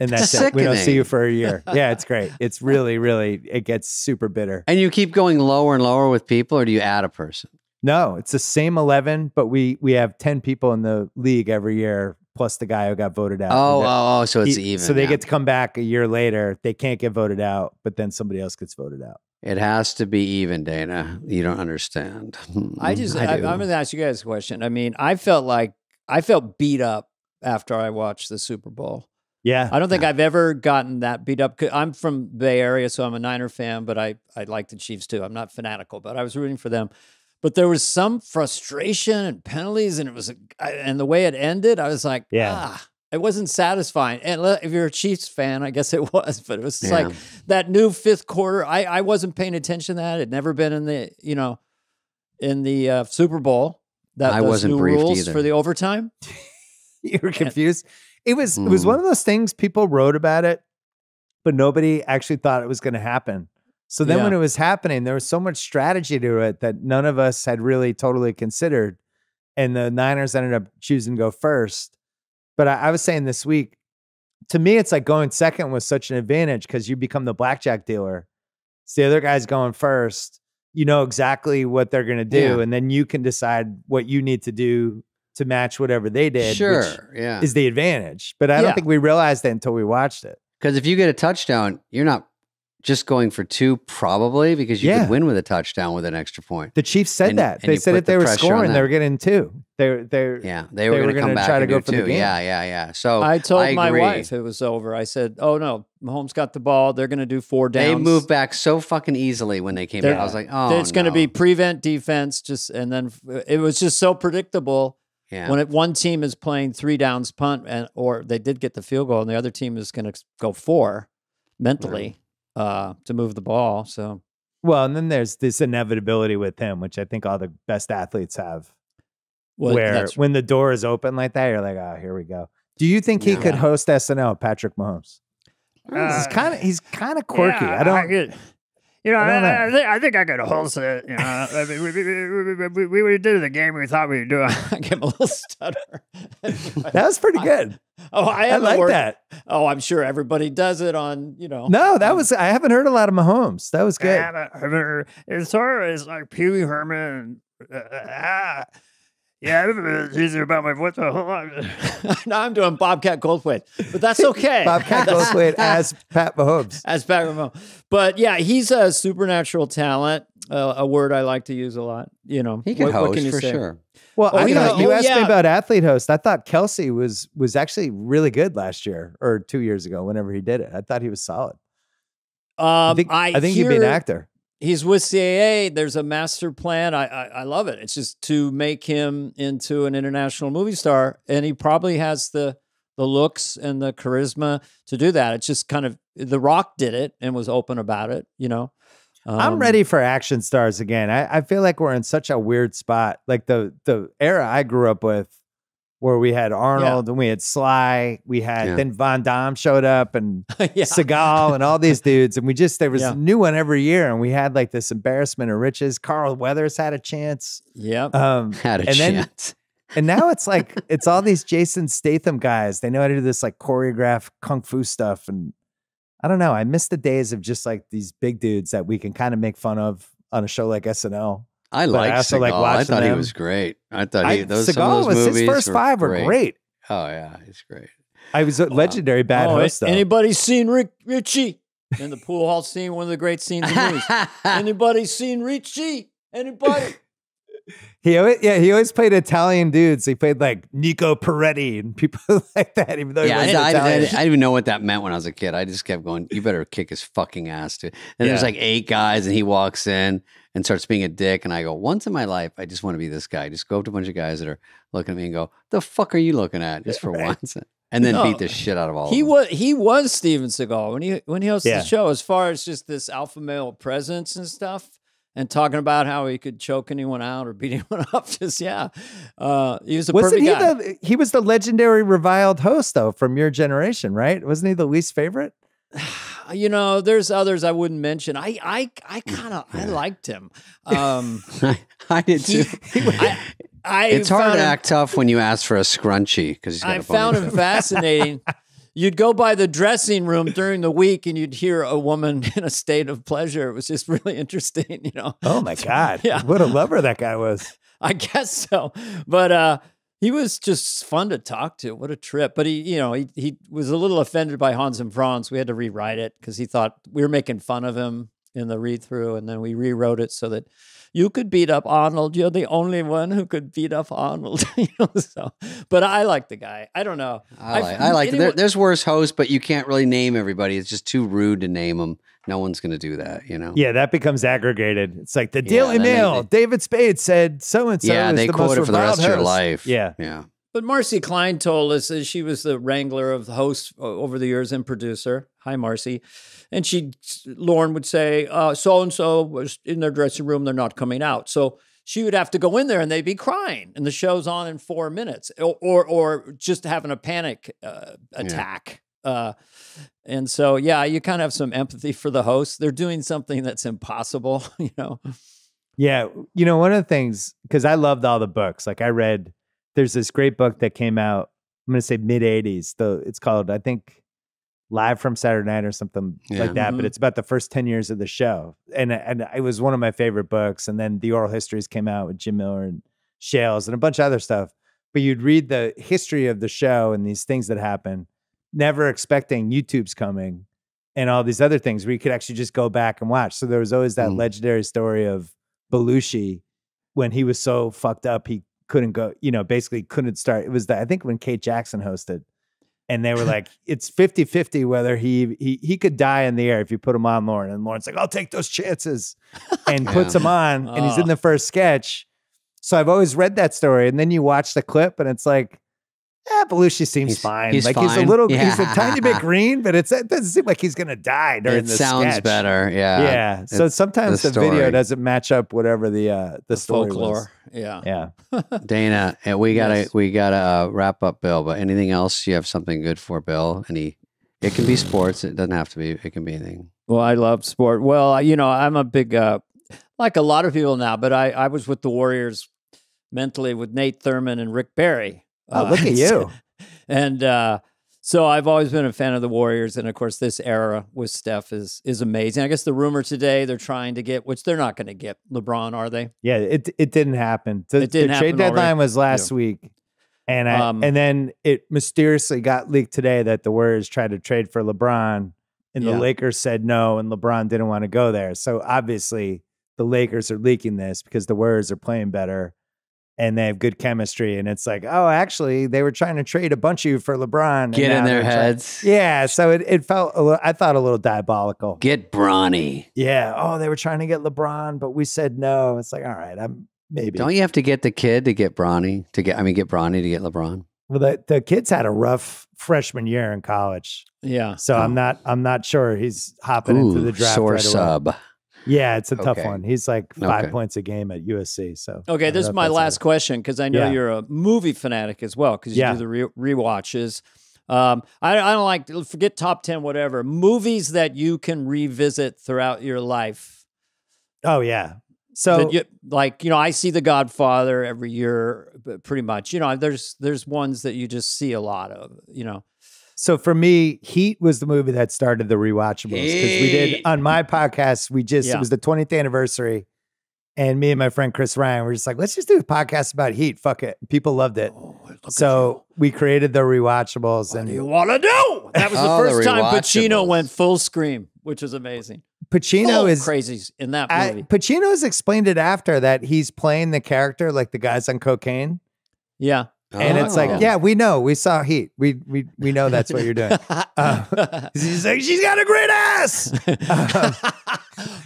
And that's it. We don't see you for a year. Yeah, it's great. It's really, really, it gets super bitter. And you keep going lower and lower with people, or do you add a person? No, it's the same 11, but we have 10 people in the league every year, plus the guy who got voted out. Oh, so it's even. So they get to come back a year later. They can't get voted out, but then somebody else gets voted out. It has to be even, Dana. You don't understand. I'm going to ask you guys a question. I mean, I felt beat up after I watched the Super Bowl. Yeah. I don't think I've ever gotten that beat up. I'm from Bay Area, so I'm a Niner fan, but I like the Chiefs too. I'm not fanatical, but I was rooting for them. But there was some frustration and penalties, and it was, and the way it ended, I was like, it wasn't satisfying. And if you're a Chiefs fan, I guess it was, but it was just like that new fifth quarter. I wasn't paying attention to that. It had never been in the, in the Super Bowl. That I wasn't briefed rules for the overtime. You were confused. It was one of those things people wrote about it, but nobody actually thought it was going to happen. So then when it was happening, there was so much strategy to it that none of us had really totally considered. And the Niners ended up choosing to go first. But I was saying this week, to me, it's like going second was such an advantage because you become the blackjack dealer. So the other guy's going first. You know exactly what they're going to do. And then you can decide what you need to do to match whatever they did, which is the advantage. But I don't think we realized that until we watched it. Because if you get a touchdown, you're not just going for two, probably, because you could win with a touchdown with an extra point. The Chiefs said that. They said if they were scoring, they were getting two. They were going to come back try and to go for two. The game. Yeah. So I told my wife it was over. I said, "Oh no, Mahomes got the ball. They're going to do four downs." They moved back so fucking easily when they came out. I was like, "Oh, it's going to be prevent defense." And then it was just so predictable. Yeah. When one team is playing three downs punt, or they did get the field goal, and the other team is going to go four mentally to move the ball. So, well, and then there's this inevitability with him, which I think all the best athletes have, where when the door is open like that, you're like, oh, here we go. Do you think he could host SNL, Patrick Mahomes? He's kind of quirky. Yeah, I think I could host it. I mean, we did the game we thought we would do. I gave him a little stutter. That was pretty good. I like that. Oh, I'm sure everybody does it on, No, that was, I haven't heard a lot of Mahomes. That was good. As far as like Pee Wee Herman, yeah, it's easier about my voice. No, I'm doing Bobcat Goldthwait, but that's okay. Bobcat Goldthwait as Pat Mahomes. As Pat Mahomes. But yeah, he's a supernatural talent, a word I like to use a lot. He could host, what can you say? Sure. Well, you asked me about athlete host. I thought Kelsey was actually really good last year or 2 years ago, whenever he did it. I thought he was solid. I think he'd be an actor. He's with CAA. There's a master plan. I love it. It's just to make him into an international movie star, and he probably has the looks and the charisma to do that. It's just kind of The Rock did it and was open about it. I'm ready for action stars again. I feel like we're in such a weird spot. Like the era I grew up with, where we had Arnold and we had Sly, then Van Damme showed up and Seagal and all these dudes. And there was a new one every year. And we had like this embarrassment of riches. Carl Weathers had a chance. Yep. Had a chance. And now it's like, it's all these Jason Statham guys. They know how to do this like choreographed Kung Fu stuff. And I don't know. I miss the days of just like these big dudes that we can kind of make fun of on a show like SNL. I thought Seagal was great. I thought his first five were great. Oh yeah, he's great. I was a legendary bad host. Anybody seen Richie in the pool hall scene? One of the great scenes in movies. Anybody seen Richie? Anybody? He always played Italian dudes. He played like Nico Peretti and people like that. Even though he was Italian. I didn't even know what that meant when I was a kid. I just kept going, you better kick his fucking ass, dude. And there's like 8 guys, and he walks in and starts being a dick. And I go, once in my life, I just want to be this guy. Just go up to a bunch of guys that are looking at me and go, the fuck are you looking at? Just for once. And then beat the shit out of all of them. He was Steven Seagal when he hosted the show, as far as just this alpha male presence and stuff. And talking about how he could choke anyone out or beat anyone up, he was a perfect guy. He was the legendary reviled host though from your generation, right? Wasn't he the least favorite? You know, there's others I wouldn't mention. I kind of, I liked him. I did too. It's hard to act tough when you ask for a scrunchie because he's got a found him fascinating. You'd go by the dressing room during the week and you'd hear a woman in a state of pleasure. It was just really interesting, you know? Oh my God. Yeah. What a lover that guy was. I guess so. But, he was just fun to talk to. What a trip. But he, you know, he was a little offended by Hans and Franz. We had to rewrite it because he thought we were making fun of him in the read through. And then we rewrote it so that you could beat up Arnold. You're the only one who could beat up Arnold. You know, so, but I like the guy. I don't know. There's worse hosts, but you can't really name everybody. It's just too rude to name them. No one's going to do that, you know? Yeah, that becomes aggregated. It's like the Daily Mail. David Spade said so-and-so. Yeah, they quote it for the rest of your life. Yeah. Yeah. But Marcy Klein told us that she was the wrangler of the host over the years and producer. Hi, Marcy. And Lauren would say, so-and-so was in their dressing room. They're not coming out. So she would have to go in there and they'd be crying. And the show's on in 4 minutes or just having a panic attack. Yeah. And so, yeah, you kind of have some empathy for the host. They're doing something that's impossible, you know? Yeah. You know, one of the things, cause I loved all the books. Like I read, there's this great book that came out, I'm going to say mid-'80s though. It's called, I think Live from Saturday Night or something like that, but it's about the first 10 years of the show. And it was one of my favorite books. And then the oral histories came out with Jim Miller and Shales and a bunch of other stuff, but you'd read the history of the show and these things that happened. Never expecting YouTube's coming and all these other things where you could actually just go back and watch. So there was always that legendary story of Belushi when he was so fucked up, he couldn't go, you know, basically couldn't start. It was that, I think when Kate Jackson hosted and they were like, it's 50-50 whether he could die in the air if you put him on Lauren. And Lauren's like, I'll take those chances and puts him on and he's in the first sketch. So I've always read that story. And then you watch the clip and it's like, yeah, Belushi seems fine. He's like fine. He's a tiny bit green, but it doesn't seem like he's going to die during this sketch. It sounds better, yeah. Yeah, so sometimes the video doesn't match up whatever the story folklore. Was. Yeah, yeah. Dana, we gotta wrap up, Bill. But anything else you have something good for, Bill? It can be sports. It doesn't have to be. It can be anything. Well, I love sport. Well, you know, I'm a big like a lot of people now, but I was with the Warriors mentally with Nate Thurman and Rick Barry. Oh, look at you. And so I've always been a fan of the Warriors. And of course, this era with Steph is amazing. I guess the rumor today they're trying to get, which they're not going to get, LeBron, are they? Yeah, it didn't happen. The trade deadline was last week. And and then it mysteriously got leaked today that the Warriors tried to trade for LeBron and the Lakers said no, and LeBron didn't want to go there. So obviously the Lakers are leaking this because the Warriors are playing better. And they have good chemistry, and it's like, oh, actually, they were trying to trade a bunch of you for LeBron. Get in their heads. Yeah, so it felt, I thought, a little diabolical. Get brawny. Yeah, oh, they were trying to get LeBron, but we said no. It's like, all right, maybe. Don't you have to get the kid to get brawny? Get brawny to get LeBron? Well, the kid's had a rough freshman year in college. Yeah. So I'm not sure he's hopping into the draft right away. Sore sub. Yeah, it's a tough one. He's like 5 points a game at USC. So this is my last question because I know you're a movie fanatic as well because you do the rewatches. I don't like forget top 10, whatever movies that you can revisit throughout your life. Oh yeah, so I see The Godfather every year, pretty much. You know, there's ones that you just see a lot of. You know. So for me, Heat was the movie that started the rewatchables because we did on my podcast. It was the 20th anniversary, and me and my friend Chris Ryan were just like, let's just do a podcast about Heat. Fuck it, people loved it. Oh, so we created the rewatchables. What do you want to do? That was the first time Pacino went full scream, which is amazing. Pacino is crazy in that movie. Pacino's explained it after that he's playing the character like the guys on cocaine. Yeah. And it's like, yeah, we know. We saw Heat. We know that's what you're doing. He's like, she's got a great ass.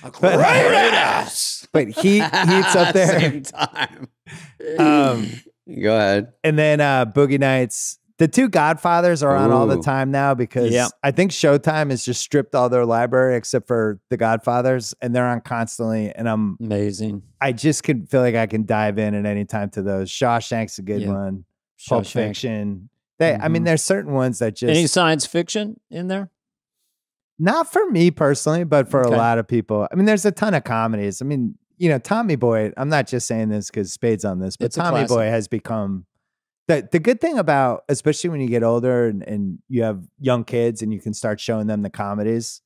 A great ass. But Heat's up there. Same time. Go ahead. And then Boogie Nights. The two Godfathers are on all the time now because I think Showtime has just stripped all their library except for the Godfathers, and they're on constantly. And I'm amazing. I just can feel like I can dive in at any time to those. Shawshank's a good one. Pulp Fiction. I mean, there's certain ones that just... Any science fiction in there? Not for me personally, but for a lot of people. I mean, there's a ton of comedies. I mean, you know, Tommy Boy, I'm not just saying this because Spade's on this, but it's Tommy Boy has become... The good thing about, especially when you get older and you have young kids and you can start showing them the comedies,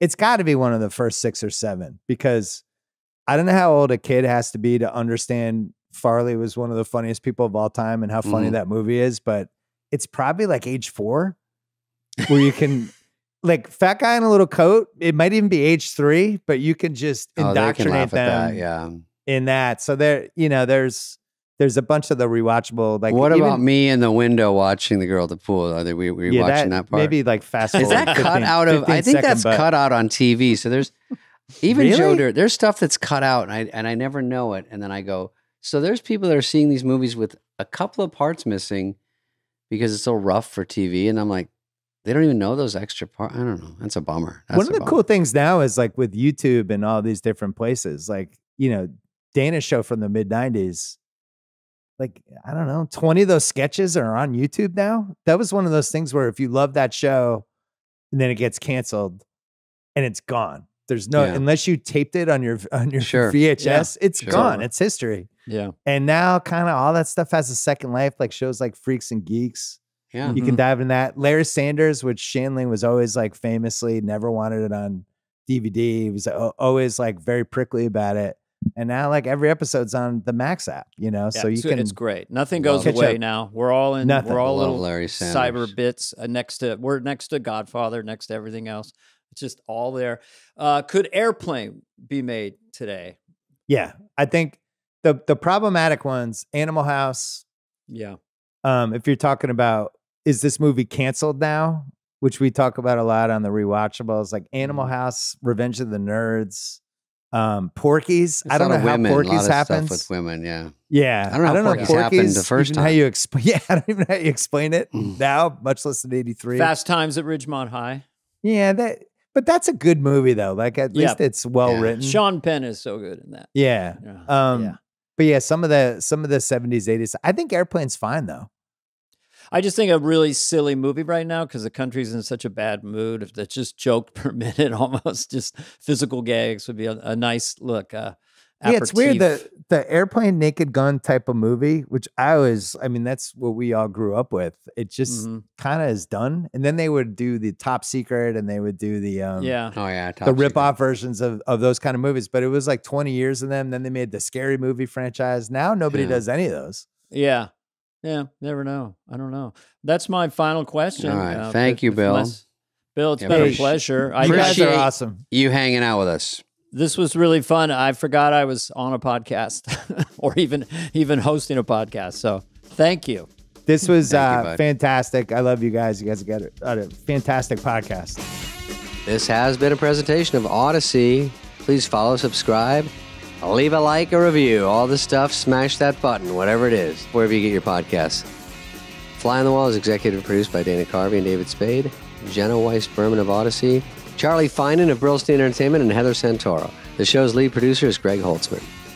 it's got to be one of the first 6 or 7 because I don't know how old a kid has to be to understand Farley was one of the funniest people of all time and how funny that movie is, but it's probably like age 4 where you can... Like fat guy in a little coat, it might even be age 3, but you can just indoctrinate them in that. So there, you know, there's a bunch of the rewatchable. Like, what about me in the window watching the girl at the pool? Are we rewatching that part? Maybe like fast forward. Is that cut out of? I think that's cut out on TV. So there's even Joe Dirt. There's stuff that's cut out, and I never know it. And then I go, so there's people that are seeing these movies with a couple of parts missing because it's so rough for TV, and I'm like, they don't even know those extra parts. I don't know. That's a bummer. That's one of the cool things now is like with YouTube and all these different places, like, you know, Dana's show from the mid-90s, like, I don't know, 20 of those sketches are on YouTube now. That was one of those things where if you love that show and then it gets canceled and it's gone. There's no, unless you taped it on your VHS, it's gone. It's history. Yeah. And now kind of all that stuff has a second life, like shows like Freaks and Geeks. Yeah. You can dive in that. Larry Sanders, which Shanley was always like famously never wanted it on DVD. He was always like very prickly about it. And now like every episode's on the Max app, you know, so you can. It's great. Nothing goes away now. We're all in. We're all little Larry Sanders cyber bits we're next to Godfather, next to everything else. It's just all there. Could Airplane be made today? Yeah, I think the problematic ones, Animal House. Yeah. If you're talking about, is this movie canceled now? Which we talk about a lot on the rewatchables, like Animal House, Revenge of the Nerds, Porky's. I don't know how Porky's happens with women. Yeah, yeah. I don't know how Porky's happened the first time. How you explain? Yeah, I don't even know how you explain it now. Much less than '83. Fast Times at Ridgemont High. Yeah, that. But that's a good movie though. Like at least it's well written. Sean Penn is so good in that. Yeah. But yeah, some of the 70s, 80s. I think Airplane's fine though. I just think a really silly movie right now because the country's in such a bad mood. That's just joke per minute, almost just physical gags would be a nice look. Yeah, it's weird the Airplane, Naked Gun type of movie, which I mean, that's what we all grew up with. It just kind of is done. And then they would do the Top Secret, and they would do the the ripoff versions of those kind of movies. But it was like 20 years of them. Then they made the Scary Movie franchise. Now nobody does any of those. Yeah, yeah, never know. I don't know. That's my final question. All right, thank you, Bill. Bill, it's been a pleasure. You guys are awesome. You hanging out with us. This was really fun. I forgot I was on a podcast or even hosting a podcast. So thank you. This was fantastic. I love you guys. You guys got a fantastic podcast. This has been a presentation of Odyssey. Please follow, subscribe, leave a like, a review, all this stuff. Smash that button, whatever it is, wherever you get your podcasts. Fly on the Wall is executive produced by Dana Carvey and David Spade, Jenna Weiss-Berman of Odyssey, Charlie Finan of Brillstein Entertainment, and Heather Santoro. The show's lead producer is Greg Holtzman.